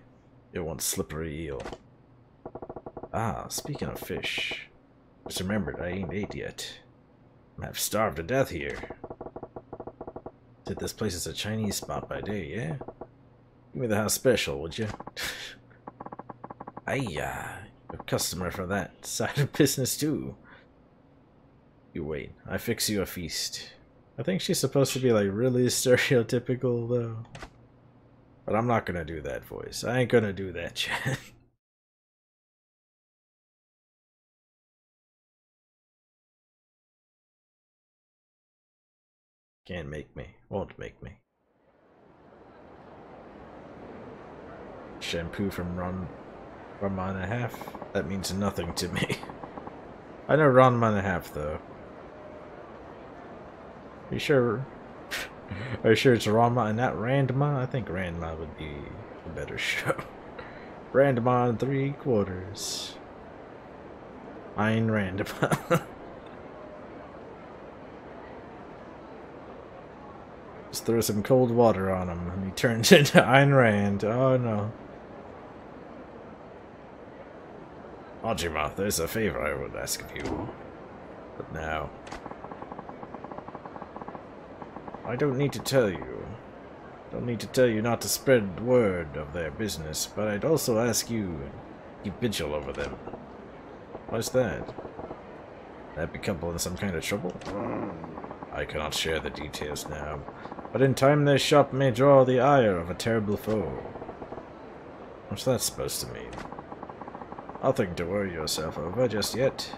it won't slippery eel. Ah, speaking of fish, just remembered I ain't ate yet. I'm half starved to death here. Said this place is a Chinese spot by day, yeah? Give me the house special, would you? Aiyah, a customer for that side of business too. You wait, I fix you a feast. I think she's supposed to be like really stereotypical though. But I'm not gonna do that voice. I ain't gonna do that, chat. Can't make me. Won't make me. Shampoo from Ron Ranma half? That means nothing to me. I know Ranma half though. Are you sure? Are you sure it's Ranma and not Ranma? I think Ranma would be a better show. Ranma and three quarters. I ain't Ranma. Just throw some cold water on him and he turns into Ayn Rand. Oh no. Majima, there's a favor I would ask of you. But now, I don't need to tell you. Don't need to tell you not to spread word of their business, but I'd also ask you to keep vigil over them. Why's that? That be couple in some kind of trouble? I cannot share the details now, but in time their shop may draw the ire of a terrible foe. What's that supposed to mean? Nothing to worry yourself over just yet.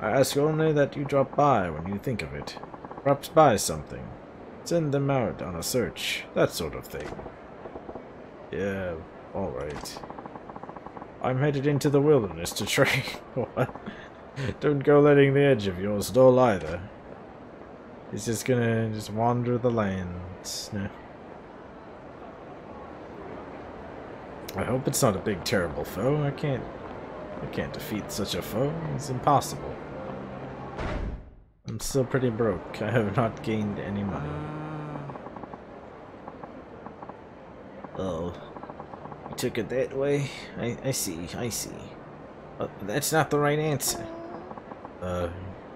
I ask only that you drop by when you think of it. Perhaps buy something. Send them out on a search, that sort of thing. Yeah, alright. I'm headed into the wilderness to train. Don't go letting the edge of yours dull either. He's just gonna just wander the lands now. I hope it's not a big terrible foe. I can't I can't defeat such a foe. It's impossible. I'm still pretty broke. I have not gained any money. Oh, you took it that way? I, I see, I see. Uh, that's not the right answer. Uh,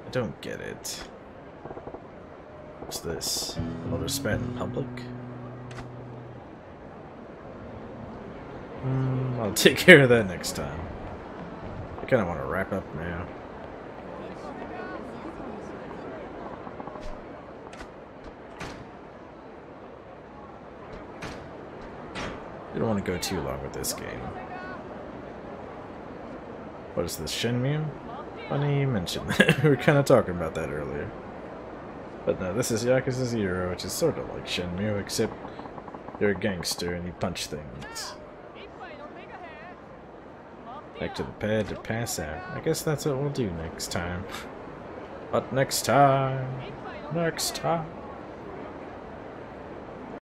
I don't get it. What's this? Another spat in public? Mm, I'll take care of that next time. I kind of want to wrap up now. Don't want to go too long with this game. What is this, Shenmue? Funny you mentioned that. We were kind of talking about that earlier. But no, this is Yakuza zero, which is sort of like Shenmue, except you're a gangster and you punch things. Back to the pad to pass out. I guess that's what we'll do next time. But next time... Next time...